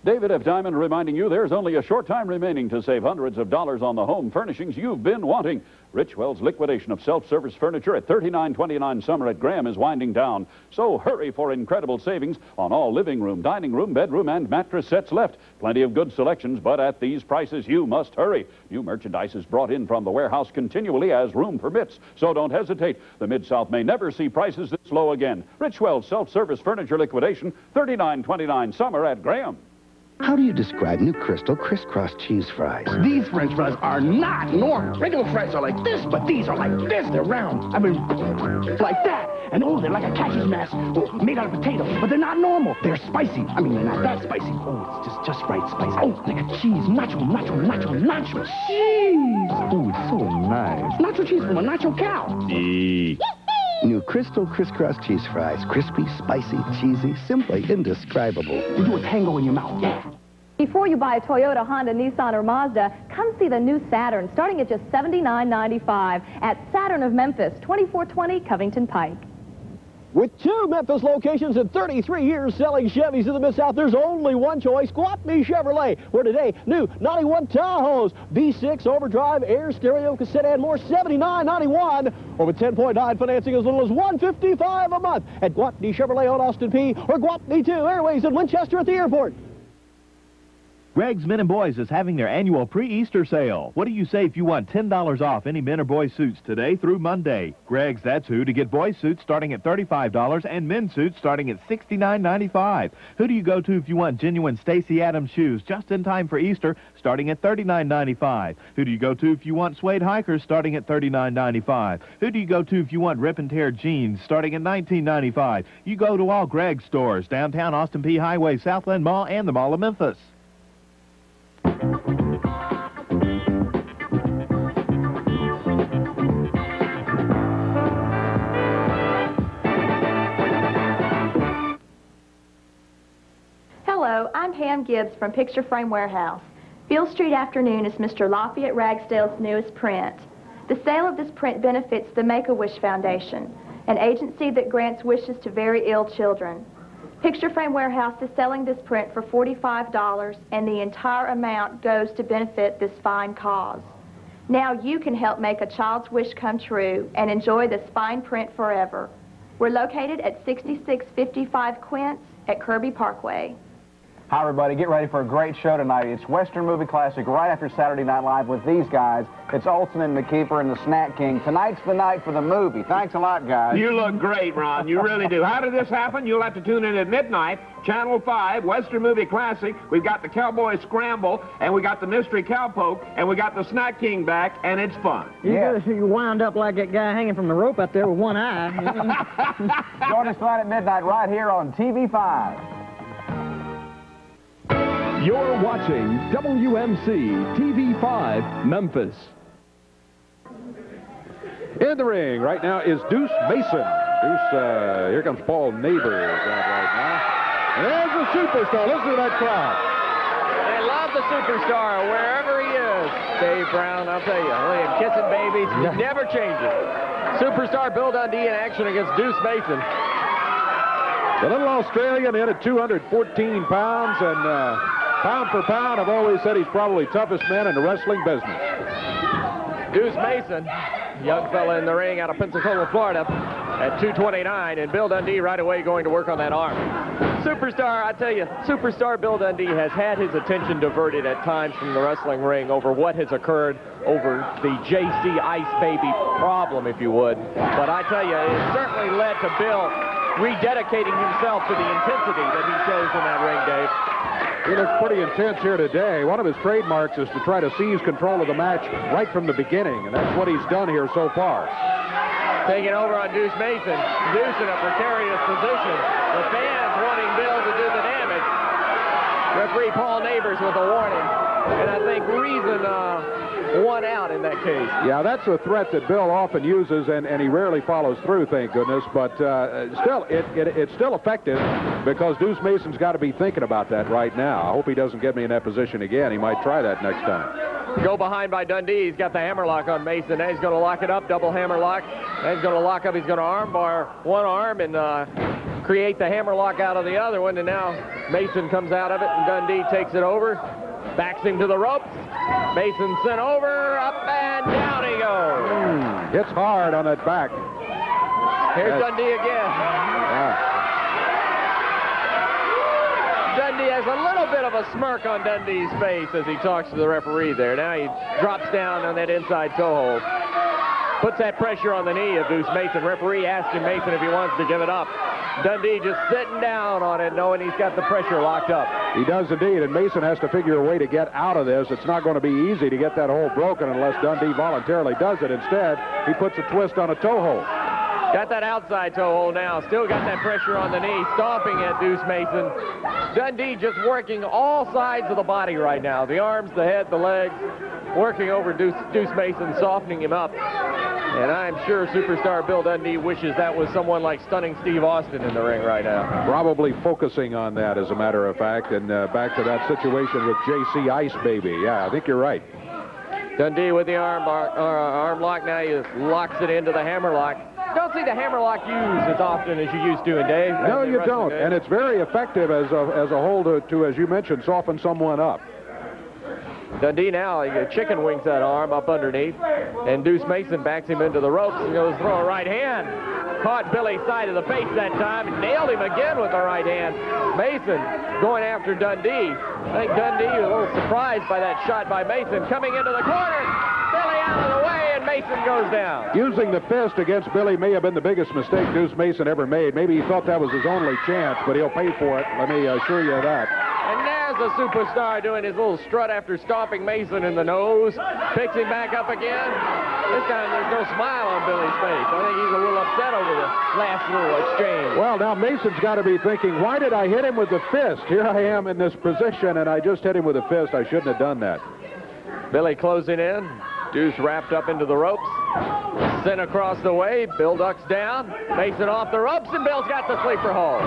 David F. Diamond reminding you there's only a short time remaining to save hundreds of dollars on the home furnishings you've been wanting. Richwell's liquidation of self-service furniture at $39.29 Summer at Graham is winding down. So hurry for incredible savings on all living room, dining room, bedroom, and mattress sets left. Plenty of good selections, but at these prices, you must hurry. New merchandise is brought in from the warehouse continually as room permits, so don't hesitate. The Mid-South may never see prices this low again. Richwell's self-service furniture liquidation, $39.29 Summer at Graham. How do you describe new Crystal crisscross cheese fries? These french fries are not normal. Regular fries are like this, but these are like this. They're round. I mean, like that. And oh, they're like a cashew's mask made out of potato, but they're not normal. They're spicy. I mean, they're not that spicy. Oh, it's just right spicy. Oh, like a cheese. Nacho cheese. Oh, it's so nice. Nacho cheese from a nacho cow. New Crystal Crisscross Cheese Fries. Crispy, spicy, cheesy, simply indescribable. You do a tango in your mouth, yeah. Before you buy a Toyota, Honda, Nissan, or Mazda, come see the new Saturn, starting at just $79.95 at Saturn of Memphis, 2420 Covington Pike. With two Memphis locations and 33 years selling Chevys in the Mid-South, there's only one choice, Gwapney Chevrolet, where today, new 91 Tahoes, V6 overdrive, air, stereo, cassette, and more, $79.91, or with 10.9 financing as little as $155 a month at Gwapney Chevrolet on Austin Peay, or Gwapney 2 Airways in Winchester at the airport. Greg's Men and Boys is having their annual pre-Easter sale. What do you say if you want $10 off any men or boy suits today through Monday? Greg's, that's who, to get boy suits starting at $35 and men's suits starting at $69.95. Who do you go to if you want genuine Stacy Adams shoes just in time for Easter starting at $39.95? Who do you go to if you want suede hikers starting at $39.95? Who do you go to if you want rip-and-tear jeans starting at $19.95? You go to all Greg's stores, downtown Austin Peay Highway, Southland Mall, and the Mall of Memphis. Hello, I'm Pam Gibbs from Picture Frame Warehouse. Beale Street Afternoon is Mr. Lafayette Ragsdale's newest print. The sale of this print benefits the Make-A-Wish Foundation, an agency that grants wishes to very ill children. Picture Frame Warehouse is selling this print for $45, and the entire amount goes to benefit this fine cause. Now you can help make a child's wish come true and enjoy this fine print forever. We're located at 6655 Quince at Kirby Parkway. Hi, everybody. Get ready for a great show tonight. It's Western Movie Classic right after Saturday Night Live with these guys. It's Olsen and McKeever and the Snack King. Tonight's the night for the movie. Thanks a lot, guys. You look great, Ron. You really do. How did this happen? You'll have to tune in at midnight, Channel 5, Western Movie Classic. We've got the Cowboy Scramble, and we got the Mystery Cowpoke, and we got the Snack King back, and it's fun. Yeah. You wound up like that guy hanging from the rope out there with one eye. Join us tonight at midnight right here on TV5. You're watching WMC TV5 Memphis. In the ring right now is Deuce Mason. Deuce, here comes Paul Neighbors out right now. There's the Superstar. Listen to that crowd. They love the Superstar wherever he is. Dave Brown, I'll tell you, William Kissing Baby, never changes. Superstar Bill Dundee in action against Deuce Mason. The little Australian in at 214 pounds and... Pound for pound, I've always said he's probably toughest man in the wrestling business. Deuce Mason, young fella in the ring out of Pensacola, Florida, at 229, and Bill Dundee right away going to work on that arm. Superstar, I tell you, Superstar Bill Dundee has had his attention diverted at times from the wrestling ring over what has occurred over the J.C. Ice Baby problem, if you would. But I tell you, it certainly led to Bill rededicating himself to the intensity that he shows in that ring, Dave. He looks pretty intense here today. One of his trademarks is to try to seize control of the match right from the beginning, and that's what he's done here so far. Taking over on Deuce Mason. Deuce in a precarious position. The fans wanting Bill to do the damage. Referee Paul Neighbors with a warning, and I think reason one out in that case. Yeah, that's a threat that Bill often uses, and he rarely follows through, thank goodness, but still, it's still effective because Deuce Mason's got to be thinking about that right now. I hope he doesn't get me in that position again. He might try that next time. Go behind by Dundee. He's got the hammerlock on Mason. Now he's going to lock it up, double hammerlock. Now he's going to lock up. He's going to armbar one arm and create the hammerlock out of the other one, and now Mason comes out of it, and Dundee takes it over. Backs him to the ropes. Mason sent over, up and down he goes. Hits hard on that back. Here's Dundee again. Dundee has a little bit of a smirk on Dundee's face as he talks to the referee there. Now he drops down on that inside toe hold. Puts that pressure on the knee of Deuce Mason. Referee asking Mason if he wants to give it up. Dundee just sitting down on it, knowing he's got the pressure locked up. He does indeed, and Mason has to figure a way to get out of this. It's not going to be easy to get that hold broken unless Dundee voluntarily does it. Instead, he puts a twist on a toe hold. Got that outside toe hold now. Still got that pressure on the knee, stomping at Deuce Mason. Dundee just working all sides of the body right now. The arms, the head, the legs, working over Deuce Mason, softening him up. And I'm sure Superstar Bill Dundee wishes that was someone like Stunning Steve Austin in the ring right now. Probably focusing on that, as a matter of fact, and back to that situation with J.C. Ice Baby. Yeah, I think you're right. Dundee with the arm lock. Now he locks it into the hammerlock. Don't see the hammerlock used as often as you used to, Dave. No, you don't. Day. And it's very effective as a hold to, as you mentioned, soften someone up. Dundee now, he chicken wings that arm up underneath, and Deuce Mason backs him into the ropes and goes throw a right hand. Caught Billy's side of the face that time, and nailed him again with the right hand. Mason going after Dundee. I think Dundee was a little surprised by that shot by Mason. Coming into the corner, Billy out of the way, and Mason goes down. Using the fist against Billy may have been the biggest mistake Deuce Mason ever made. Maybe he thought that was his only chance, but he'll pay for it. Let me assure you of that. The Superstar doing his little strut after stomping Mason in the nose, picks him back up again. This time there's no smile on Billy's face. I think he's a little upset over the last little exchange. Well, now Mason's got to be thinking, why did I hit him with the fist? Here I am in this position, and I just hit him with a fist. I shouldn't have done that. Billy closing in. Deuce wrapped up into the ropes. Sent across the way. Bill ducks down. Mason off the ropes, and Bill's got the sleeper hold.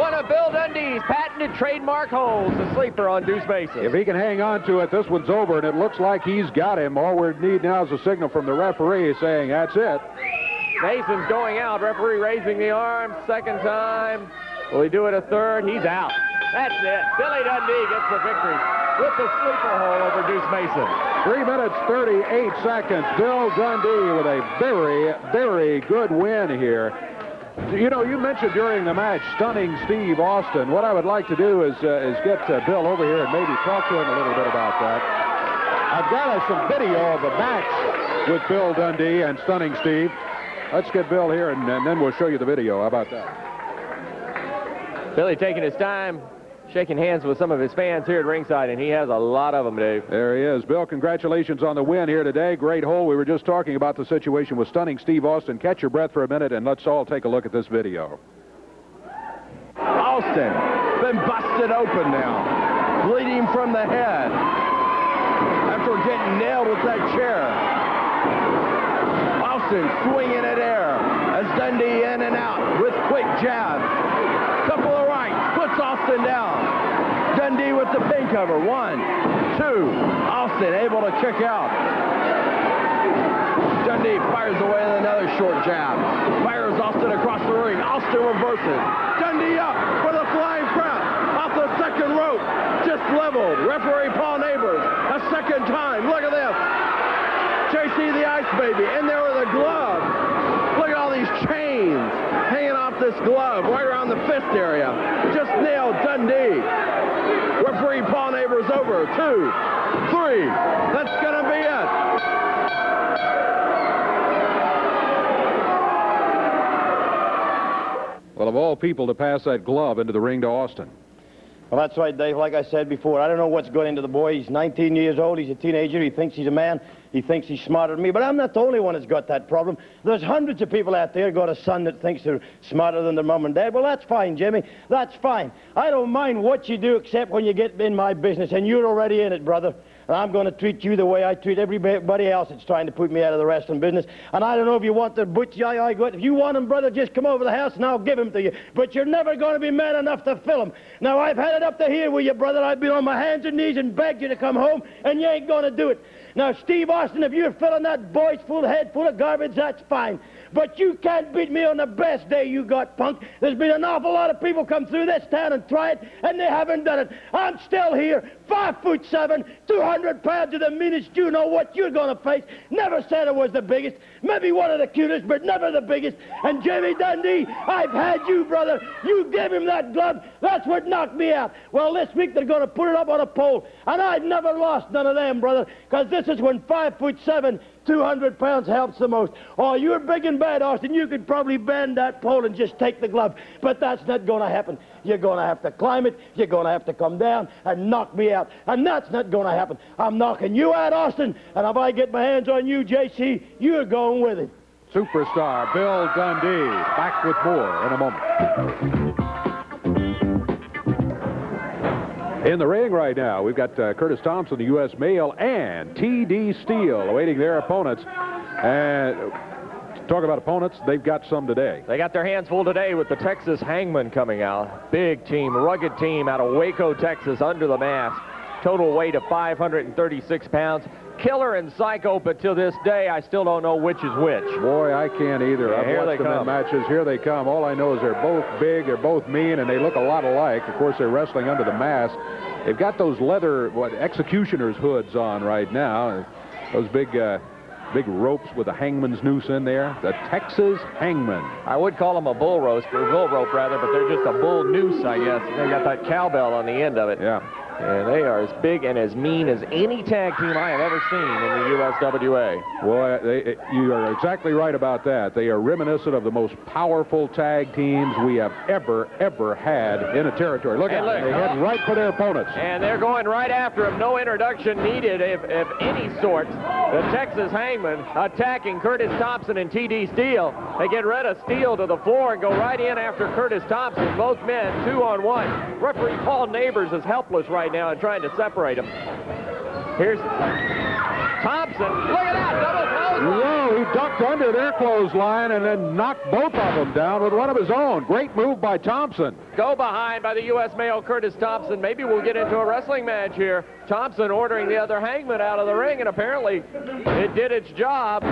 One of Bill Dundee's patented trademark holds, the sleeper on Deuce Mason. If he can hang on to it, this one's over, and it looks like he's got him. All we need now is a signal from the referee saying, that's it. Mason's going out. Referee raising the arm. Second time. Will he do it a third? He's out. That's it. Billy Dundee gets the victory with the sleeper hole over Deuce Mason. 3 minutes, 38 seconds. Bill Dundee with a very, very good win here. You know, you mentioned during the match Stunning Steve Austin. What I would like to do is get Bill over here and maybe talk to him a little bit about that. I've got some video of the match with Bill Dundee and Stunning Steve. Let's get Bill here, and then we'll show you the video. How about that? Billy taking his time, shaking hands with some of his fans here at ringside, and he has a lot of them, Dave. There he is. Bill, congratulations on the win here today. Great hole. We were just talking about the situation with Stunning Steve Austin. Catch your breath for a minute, and let's all take a look at this video. Austin, been busted open now. Bleeding from the head after getting nailed with that chair. Swinging it air as Dundee in and out with quick jabs. Couple of rights, puts Austin down. Dundee with the pin cover. 1, 2. Austin able to kick out. Dundee fires away with another short jab. Fires Austin across the ring. Austin reverses. Dundee up for the flying press. Off the second rope. Just leveled. Referee Paul Neighbors. A second time. Look at this. J.C. the Ice Baby in there with a glove. Look at all these chains hanging off this glove right around the fist area. Just nailed Dundee. Referee Paul Neighbors over. 2, 3. That's going to be it. Well, of all people to pass that glove into the ring to Austin. Well, that's right, Dave. Like I said before, I don't know what's going into the boy. He's 19 years old. He's a teenager. He thinks he's a man. He thinks he's smarter than me. But I'm not the only one that's got that problem. There's hundreds of people out there who got a son that thinks they're smarter than their mom and dad. Well, that's fine, Jimmy. That's fine. I don't mind what you do except when you get in my business, and you're already in it, brother. And I'm going to treat you the way I treat everybody else that's trying to put me out of the wrestling business. And I don't know if you want the butch. If you want him, brother, just come over the house and I'll give him to you. But you're never going to be man enough to fill him. Now, I've had it up to here with you, brother. I've been on my hands and knees and begged you to come home, and you ain't going to do it. Now, Steve Austin, if you're filling that boy's full head full of garbage, that's fine. But you can't beat me on the best day you got, punk. There's been an awful lot of people come through this town and try it, and they haven't done it. I'm still here, 5'7", 200 pounds of the meanest. You know what you're going to face. Never said I was the biggest. Maybe one of the cutest, but never the biggest. And Jimmy Dundee, I've had you, brother. You gave him that glove. That's what knocked me out. Well, this week they're going to put it up on a pole, and I've never lost none of them, brother, because this is when 5'7", 200 pounds helps the most. Oh, you're big and bad, Austin. You could probably bend that pole and just take the glove. But that's not going to happen. You're going to have to climb it. You're going to have to come down and knock me out. And that's not going to happen. I'm knocking you out, Austin. And if I get my hands on you, JC, you're going with it. Superstar Bill Dundee. Back with more in a moment. In the ring right now, we've got Curtis Thompson, the U.S. Male, and T.D. Steele awaiting their opponents. And talk about opponents, they've got some today. They got their hands full today with the Texas Hangmen coming out. Big team, rugged team out of Waco, Texas, under the mask. Total weight of 536 pounds. Killer and psycho, but to this day, I still don't know which is which. Boy, I can't either. Yeah, I've watched them in matches. Here they come. All I know is they're both big, they're both mean, and they look a lot alike. Of course, they're wrestling under the mask. They've got those leather, executioner's hoods on right now. Those big, big ropes with a hangman's noose in there. The Texas Hangmen. I would call them a bull roast, or bull rope rather, but they're just a bull noose, I guess. They got that cowbell on the end of it. Yeah. And they are as big and as mean as any tag team I have ever seen in the USWA. Well, you are exactly right about that. They are reminiscent of the most powerful tag teams we have ever had in a territory. Look at them. They head right for their opponents. And they're going right after them. No introduction needed, if any sort. The Texas Hangmen attacking Curtis Thompson and T.D. Steele. They get rid of Steele to the floor and go right in after Curtis Thompson. Both men 2-on-1. Referee Paul Neighbors is helpless right now and trying to separate him. Here's Thompson. Look at that, double clothesline. Whoa, he ducked under their clothesline and then knocked both of them down with one of his own. Great move by Thompson. Go behind by the U.S. Male Curtis Thompson. Maybe we'll get into a wrestling match here. Thompson ordering the other Hangman out of the ring, and apparently it did its job.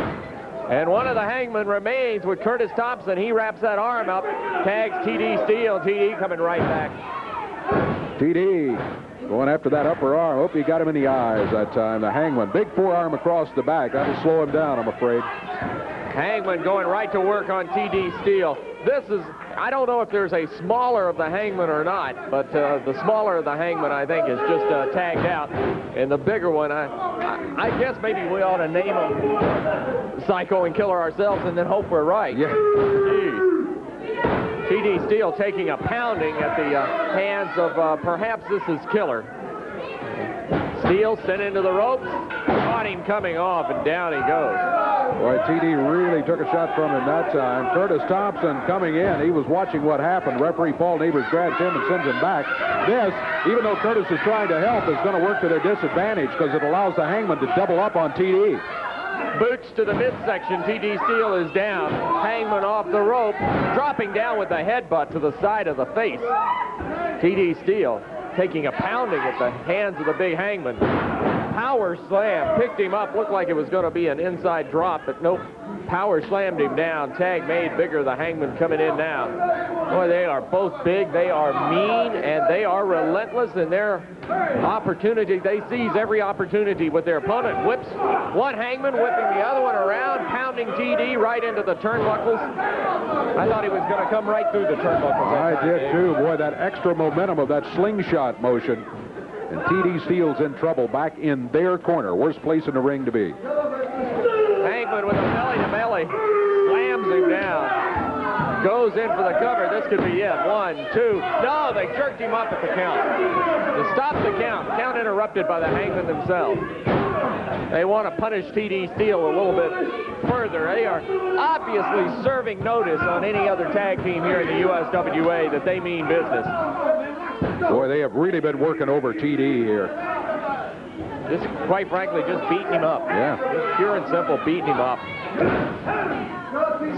And one of the Hangmen remains with Curtis Thompson. He wraps that arm up, tags T.D. Steele. T.D. coming right back. T.D. going after that upper arm. Hope he got him in the eyes that time. The Hangman, big forearm across the back. That'll slow him down, I'm afraid. Hangman going right to work on T.D. Steele. This is, I don't know if there's a smaller of the Hangmen or not, but the smaller of the Hangmen, I think, is just tagged out. And the bigger one, I guess maybe we ought to name him Psycho and Killer ourselves and then hope we're right. Yeah. T.D. Steele taking a pounding at the hands of perhaps this is Killer. Steele sent into the ropes, caught him coming off, and down he goes. Boy, T.D. really took a shot from him that time. Curtis Thompson coming in. He was watching what happened. Referee Paul Neighbors grabs him and sends him back. This, even though Curtis is trying to help, is going to work to their disadvantage because it allows the Hangman to double up on T.D. Boots to the midsection. T.D. Steele is down. Hangman off the rope, dropping down with a headbutt to the side of the face. T.D. Steele taking a pounding at the hands of the big Hangman. Power slam, picked him up, looked like it was going to be an inside drop, but nope, power slammed him down, tag made bigger, the Hangman coming in now. Boy, they are both big, they are mean, and they are relentless in their opportunity. They seize every opportunity with their opponent. Whips one Hangman, whipping the other one around, pounding T.D. right into the turnbuckles. I thought he was going to come right through the turnbuckles. I did too, boy, that extra momentum of that slingshot motion. And T.D. Steele's in trouble back in their corner. Worst place in the ring to be. Hangman with a belly-to-belly. Slams him down. Goes in for the cover. This could be it. One, two. No, they jerked him up at the count. To stop the count. Count interrupted by the Hangman themselves. They want to punish T.D. Steele a little bit further. They are obviously serving notice on any other tag team here in the USWA that they mean business. Boy, they have really been working over T.D. here. Just, quite frankly, just beating him up. Yeah. Just pure and simple, beating him up.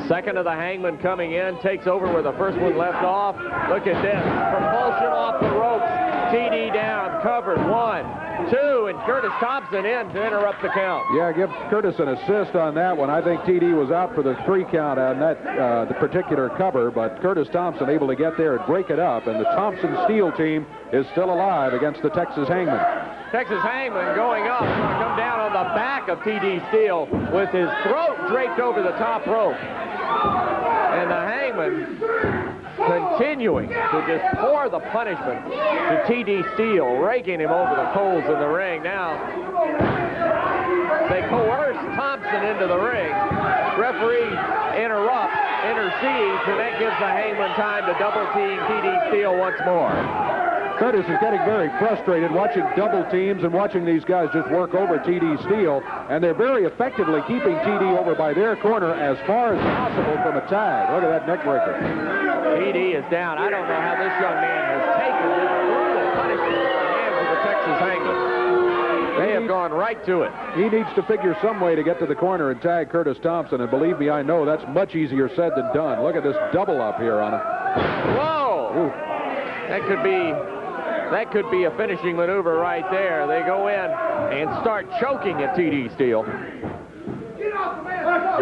Second of the Hangman coming in, takes over where the first one left off. Look at this. Propulsion off the ropes. T.D. down, covered. One, two, and Curtis Thompson in to interrupt the count. Yeah, give Curtis an assist on that one. I think T.D. was out for the three count on that the particular cover, but Curtis Thompson able to get there and break it up, and the Thompson Steel team is still alive against the Texas Hangman. Texas Hangman going up, going to come down on the back of T.D. Steele with his throat draped over the top rope. And the Hangman continuing to just pour the punishment to T.D. Steele, raking him over the coals in the ring. Now, they coerce Thompson into the ring. Referee intercedes, and that gives the Hangman time to double-team T.D. Steele once more. Curtis is getting very frustrated watching double teams and watching these guys just work over T.D. Steele, and they're very effectively keeping T.D. over by their corner as far as possible from a tag. Look at that neck breaker. T.D. is down. I don't know how this young man has taken this brutal punishment in the hands of the Texas Hangman. They have gone right to it. He needs to figure some way to get to the corner and tag Curtis Thompson, and believe me, I know that's much easier said than done. Look at this double up here on him. Whoa! Ooh. That could be a finishing maneuver right there. They go in and start choking at T.D. Steele.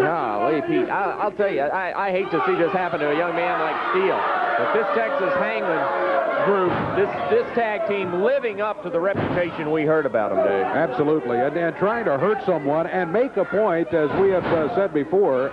Golly, Pete, I'll tell you, I hate to see this happen to a young man like Steele. But this Texas Hangman group, this tag team, living up to the reputation we heard about them, Dave. Absolutely, and trying to hurt someone and make a point, as we have said before,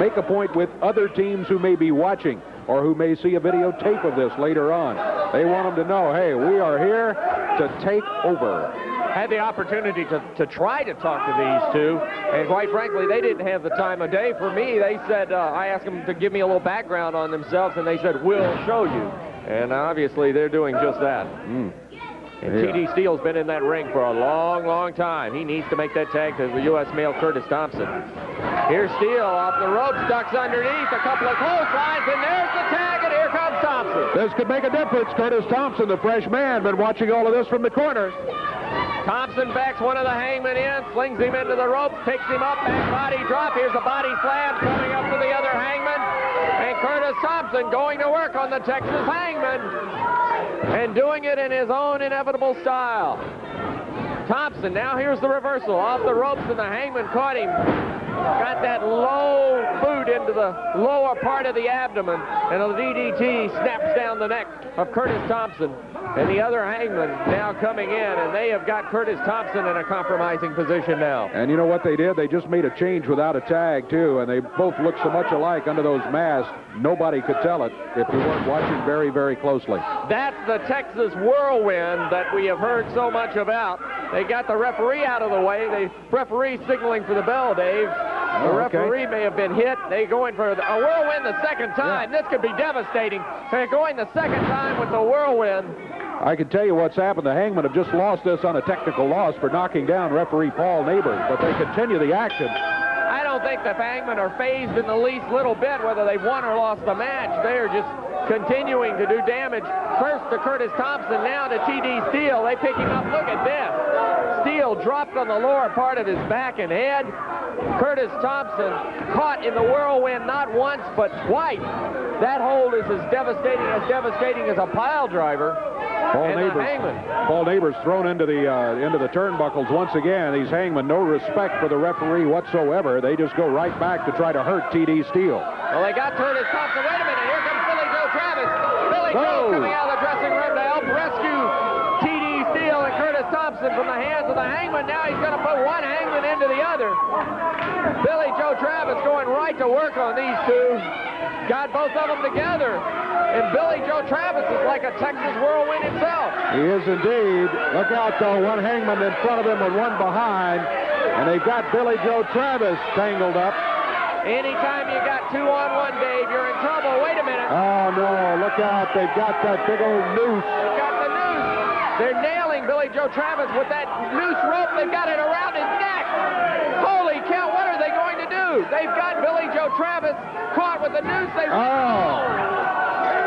make a point with other teams who may be watching, or who may see a videotape of this later on. They want them to know, hey, we are here to take over. Had the opportunity to try to talk to these two, and quite frankly, they didn't have the time of day. For me, they said, I asked them to give me a little background on themselves, and they said, we'll show you. And obviously, they're doing just that. Mm. And yeah. T.D. Steele's been in that ring for a long, long time. He needs to make that tag to the U.S. Male Curtis Thompson. Here's Steele off the ropes, ducks underneath, a couple of clotheslines, and there's the tag, and here comes Thompson. This could make a difference. Curtis Thompson, the fresh man, been watching all of this from the corner. Thompson backs one of the Hangmen in, slings him into the ropes, picks him up, back body drop. Here's a body slam coming up to the other Hangman. And Curtis Thompson going to work on the Texas Hangman, and doing it in his own inevitable style. Thompson, now here's the reversal. Off the ropes, and the Hangman caught him got that low boot into the lower part of the abdomen, and a DDT snaps down the neck of Curtis Thompson and the other Hangmen now coming in, and they have got Curtis Thompson in a compromising position now. And you know what they did? They just made a change without a tag too, and they both look so much alike under those masks, nobody could tell it if you weren't watching very, very closely. That's the Texas whirlwind that we have heard so much about. They got the referee out of the way. The referee signaling for the bell, Dave. The referee may have been hit. They go in for a whirlwind the second time. Yeah. This could be devastating. They're going the second time with the whirlwind. I can tell you what's happened. The Hangmen have just lost this on a technical loss for knocking down referee Paul Neighbors, but they continue the action. I don't think the Hangmen are fazed in the least little bit whether they've won or lost the match. They're just continuing to do damage. First to Curtis Thompson, now to T.D. Steele. They pick him up. Look at this. Steele dropped on the lower part of his back and head. Curtis Thompson caught in the whirlwind not once but twice. That hold is as devastating as a pile driver. Paul Neighbors thrown into the turnbuckles once again. These Hangmen, no respect for the referee whatsoever. They just go right back to try to hurt T.D. Steele. Well, they got Curtis Thompson. Wait a minute. Here comes Billy Joe Travis. Billy Joe coming out of the dressing room to help rescue T.D. Steele and Curtis Thompson from the hands of the Hangmen. Now he's going to put one Hangman into the other. Billy Joe Travis going right to work on these two. Got both of them together. And Billy Joe Travis is like a Texas whirlwind himself. He is indeed. Look out, though. One Hangman in front of him and one behind. And they've got Billy Joe Travis tangled up. Anytime you got two on one, Dave, you're in trouble. Wait a minute. Oh, no. Look out. They've got that big old noose. They've got the noose. They're nailing Billy Joe Travis with that noose rope. They've got it around his neck. Holy cow. What are they going to do? They've got Billy Joe Travis caught with the noose. They've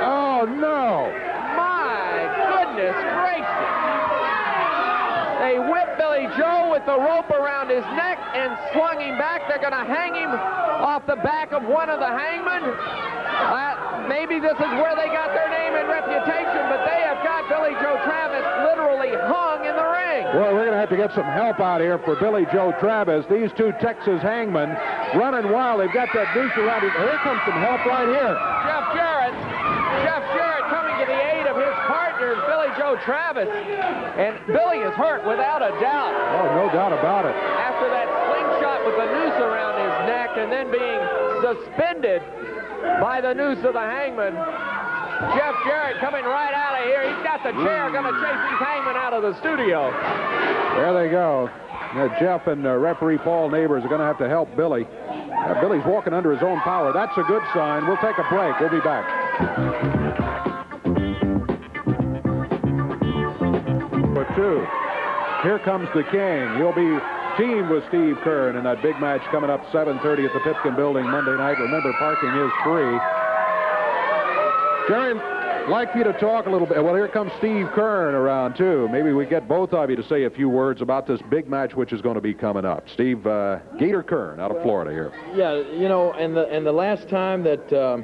Oh, no. My goodness gracious. They whipped Billy Joe with the rope around his neck and slung him back. They're going to hang him off the back of one of the Hangmen. Maybe this is where they got their name and reputation, but they have got Billy Joe Travis literally hung in the ring. Well, we're going to have to get some help out here for Billy Joe Travis. These two Texas Hangmen running wild. They've got that noose around him. Here comes some help right here. Jeff Jarrett coming to the aid of his partner, Billy Joe Travis. And Billy is hurt without a doubt. Oh, no doubt about it. After that slingshot with the noose around his neck and then being suspended by the noose of the Hangmen. Jeff Jarrett coming right out of here. He's got the chair, going to chase these Hangmen out of the studio. There they go. Now, Jeff and referee Paul Neighbors are going to have to help Billy. Billy's walking under his own power. That's a good sign. We'll take a break. We'll be back. But two, here comes the King. He'll be teamed with Steve Kern in that big match coming up 7:30 at the Pipkin Building Monday night. Remember, parking is free. Jerry, I'd like you to talk a little bit. Well, here comes Steve Kern around too. Maybe we get both of you to say a few words about this big match which is going to be coming up. Steve, Gator Kern out of Florida here. Yeah, you know, and the last time that.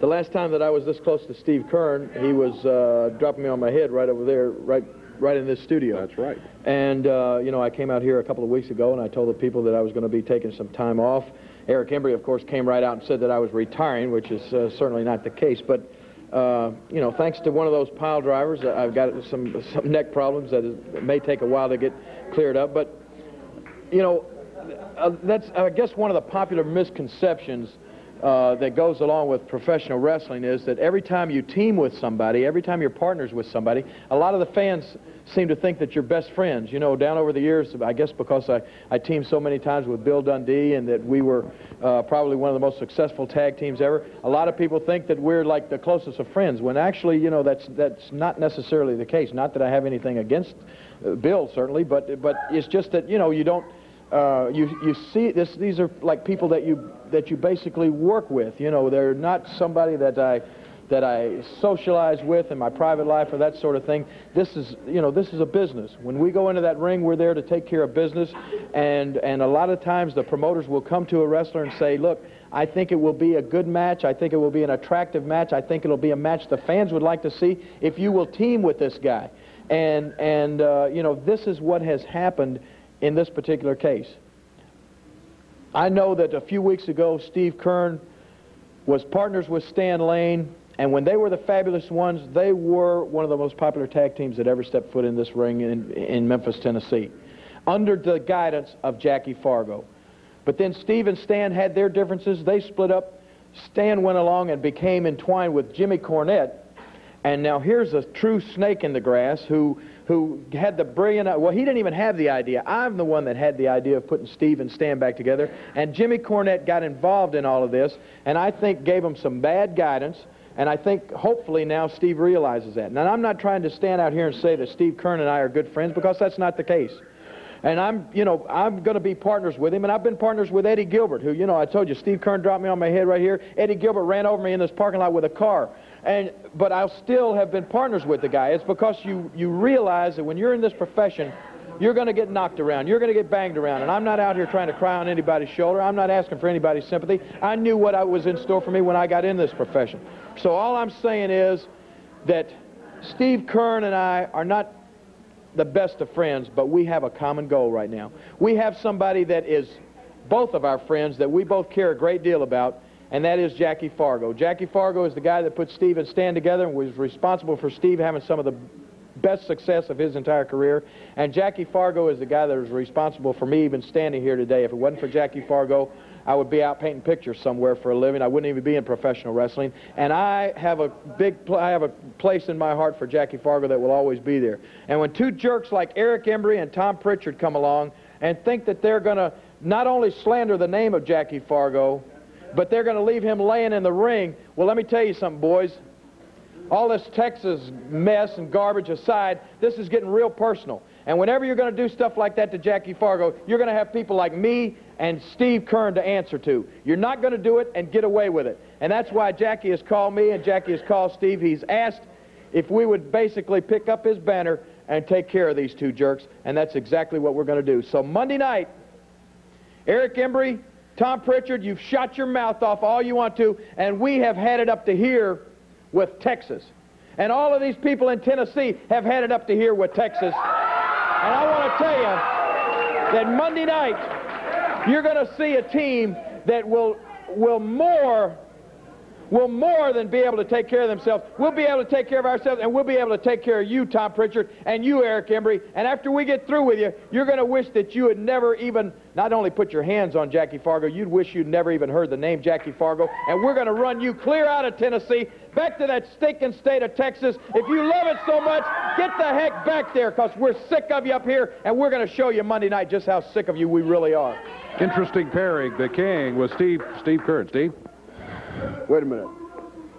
The last time that I was this close to Steve Kern, he was dropping me on my head right over there, right in this studio. That's right. And, you know, I came out here a couple of weeks ago, and I told the people that I was going to be taking some time off. Eric Embry, of course, came right out and said that I was retiring, which is certainly not the case. But, you know, thanks to one of those pile drivers, I've got some neck problems that may take a while to get cleared up. But, you know, that's, I guess, one of the popular misconceptions that goes along with professional wrestling is that every time you team with somebody, every time you're partners with somebody, a lot of the fans seem to think that you're best friends. You know, down over the years, I guess because I teamed so many times with Bill Dundee and that we were probably one of the most successful tag teams ever, a lot of people think that we're like the closest of friends when actually, you know, that's not necessarily the case. Not that I have anything against Bill, certainly, but it's just that, you know, you don't, you see this, these are like people that you basically work with. You know, they're not somebody that I socialize with in my private life or that sort of thing. This is, you know, this is a business. When we go into that ring, we're there to take care of business, and a lot of times the promoters will come to a wrestler and say, look, I think it will be a good match. I think it will be an attractive match. I think it'll be a match the fans would like to see if you will team with this guy. And you know, this is what has happened in this particular case. I know that a few weeks ago, Steve Kern was partners with Stan Lane, and when they were the Fabulous Ones, they were one of the most popular tag teams that ever stepped foot in this ring in Memphis, Tennessee, under the guidance of Jackie Fargo. But then Steve and Stan had their differences. They split up. Stan went along and became entwined with Jimmy Cornette. And now here's a true snake in the grass who had the brilliant... Well, he didn't even have the idea. I'm the one that had the idea of putting Steve and Stan back together. And Jimmy Cornette got involved in all of this, and I think gave him some bad guidance. And I think, hopefully, now Steve realizes that. Now, I'm not trying to stand out here and say that Steve Kern and I are good friends, because that's not the case. And I'm going to be partners with him, and I've been partners with Eddie Gilbert, who, you know, I told you, Steve Kern dropped me on my head right here. Eddie Gilbert ran over me in this parking lot with a car. But I'll still have been partners with the guy. It's because you realize that when you're in this profession, you're going to get knocked around. You're going to get banged around. And I'm not out here trying to cry on anybody's shoulder. I'm not asking for anybody's sympathy. I knew what was in store for me when I got in this profession. So all I'm saying is that Steve Kern and I are not the best of friends, but we have a common goal right now. We have somebody that is both of our friends that we both care a great deal about, and that is Jackie Fargo. Jackie Fargo is the guy that put Steve and Stan together and was responsible for Steve having some of the best success of his entire career. And Jackie Fargo is the guy that was responsible for me even standing here today. If it wasn't for Jackie Fargo, I would be out painting pictures somewhere for a living. I wouldn't even be in professional wrestling. And I have a place in my heart for Jackie Fargo that will always be there. And when two jerks like Eric Embry and Tom Pritchard come along and think that they're going to not only slander the name of Jackie Fargo, but they're going to leave him laying in the ring, well, let me tell you something, boys. All this Texas mess and garbage aside, this is getting real personal. And whenever you're going to do stuff like that to Jackie Fargo, you're going to have people like me and Steve Kern to answer to. You're not going to do it and get away with it. And that's why Jackie has called me and Jackie has called Steve. He's asked if we would basically pick up his banner and take care of these two jerks, and that's exactly what we're going to do. So Monday night, Eric Embry, Tom Pritchard, you've shot your mouth off all you want to, and we have had it up to here with Texas. And all of these people in Tennessee have had it up to here with Texas. And I want to tell you that Monday night, you're going to see a team that will more than be able to take care of themselves. We'll be able to take care of ourselves, and we'll be able to take care of you, Tom Pritchard, and you, Eric Embry. And after we get through with you, you're going to wish that you had never even not only put your hands on Jackie Fargo, you'd wish you'd never even heard the name Jackie Fargo. And we're going to run you clear out of Tennessee, back to that stinking state of Texas. If you love it so much, get the heck back there, because we're sick of you up here, and we're going to show you Monday night just how sick of you we really are. Interesting pairing, the King, with Steve Kern. Steve? Wait a minute.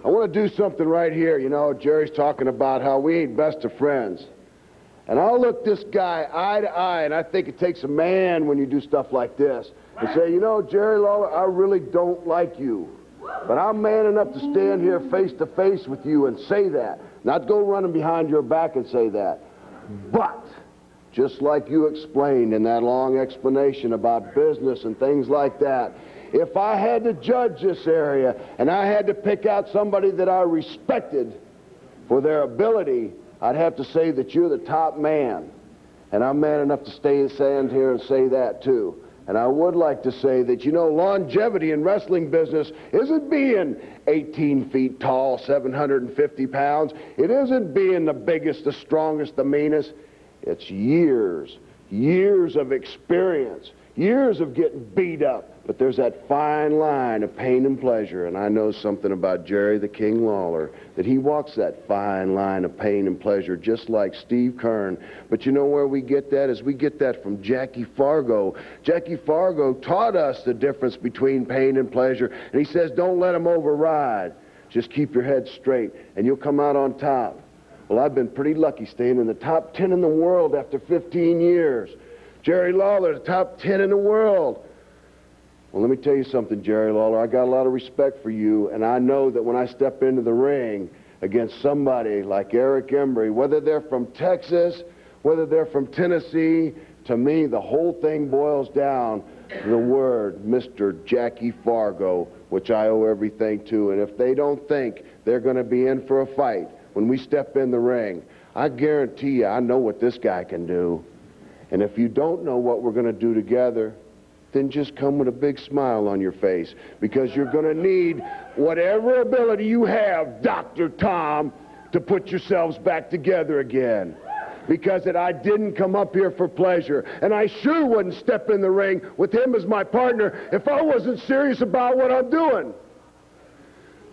I want to do something right here. You know, Jerry's talking about how we ain't best of friends. And I'll look this guy eye to eye, and I think it takes a man when you do stuff like this. And say, you know, Jerry Lawler, I really don't like you. But I'm man enough to stand here face to face with you and say that. Not go running behind your back and say that. But just like you explained in that long explanation about business and things like that, if I had to judge this area and I had to pick out somebody that I respected for their ability, I'd have to say that you're the top man. And I'm man enough to stand here and say that too. And I would like to say that, you know, longevity in wrestling business isn't being 18 feet tall, 750 pounds. It isn't being the biggest, the strongest, the meanest. It's years, years of experience, years of getting beat up. But there's that fine line of pain and pleasure, and I know something about Jerry the King Lawler, that he walks that fine line of pain and pleasure just like Steve Kern. But you know where we get that is we get that from Jackie Fargo. Jackie Fargo taught us the difference between pain and pleasure, and he says, don't let them override. Just keep your head straight, and you'll come out on top. Well, I've been pretty lucky staying in the top 10 in the world after 15 years. Jerry Lawler, the top 10 in the world. Well, let me tell you something, Jerry Lawler. I got a lot of respect for you, and I know that when I step into the ring against somebody like Eric Embry, whether they're from Texas, whether they're from Tennessee, to me, the whole thing boils down to the word Mr. Jackie Fargo, which I owe everything to. And if they don't think they're going to be in for a fight when we step in the ring, I guarantee you I know what this guy can do. And if you don't know what we're going to do together, then just come with a big smile on your face, because you're going to need whatever ability you have, Dr. Tom, to put yourselves back together again. Because I didn't come up here for pleasure, and I sure wouldn't step in the ring with him as my partner if I wasn't serious about what I'm doing.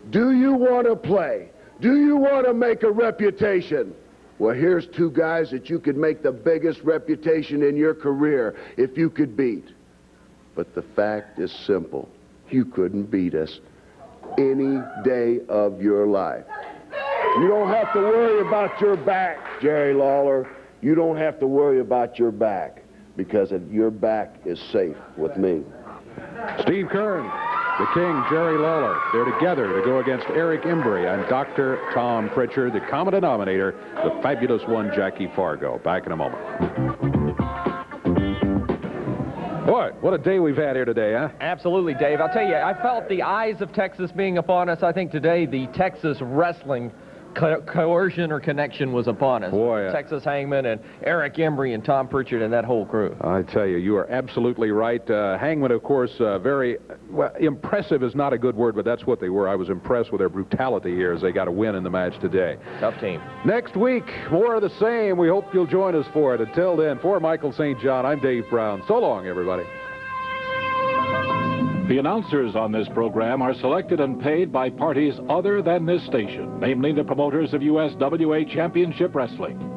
Do you want to play? Do you want to make a reputation? Well, here's two guys that you could make the biggest reputation in your career if you could beat. But the fact is simple. You couldn't beat us any day of your life. You don't have to worry about your back, Jerry Lawler. You don't have to worry about your back, because your back is safe with me. Steve Kern, the King, Jerry Lawler. They're together to go against Eric Embry and Dr. Tom Pritchard, the common denominator, the fabulous one, Jackie Fargo. Back in a moment. Boy, what a day we've had here today, huh? Absolutely, Dave. I'll tell you, I felt the eyes of Texas being upon us. I think today the Texas wrestling coercion or connection was upon us. Boy, Texas Hangmen and Eric Embry and Tom Pritchard and that whole crew. I tell you, you are absolutely right. Hangmen, of course, very well, impressive is not a good word, but that's what they were. I was impressed with their brutality here as they got a win in the match today. Tough team. Next week, more of the same. We hope you'll join us for it. Until then, for Michael St. John, I'm Dave Brown. So long, everybody. The announcers on this program are selected and paid by parties other than this station, namely the promoters of USWA Championship Wrestling.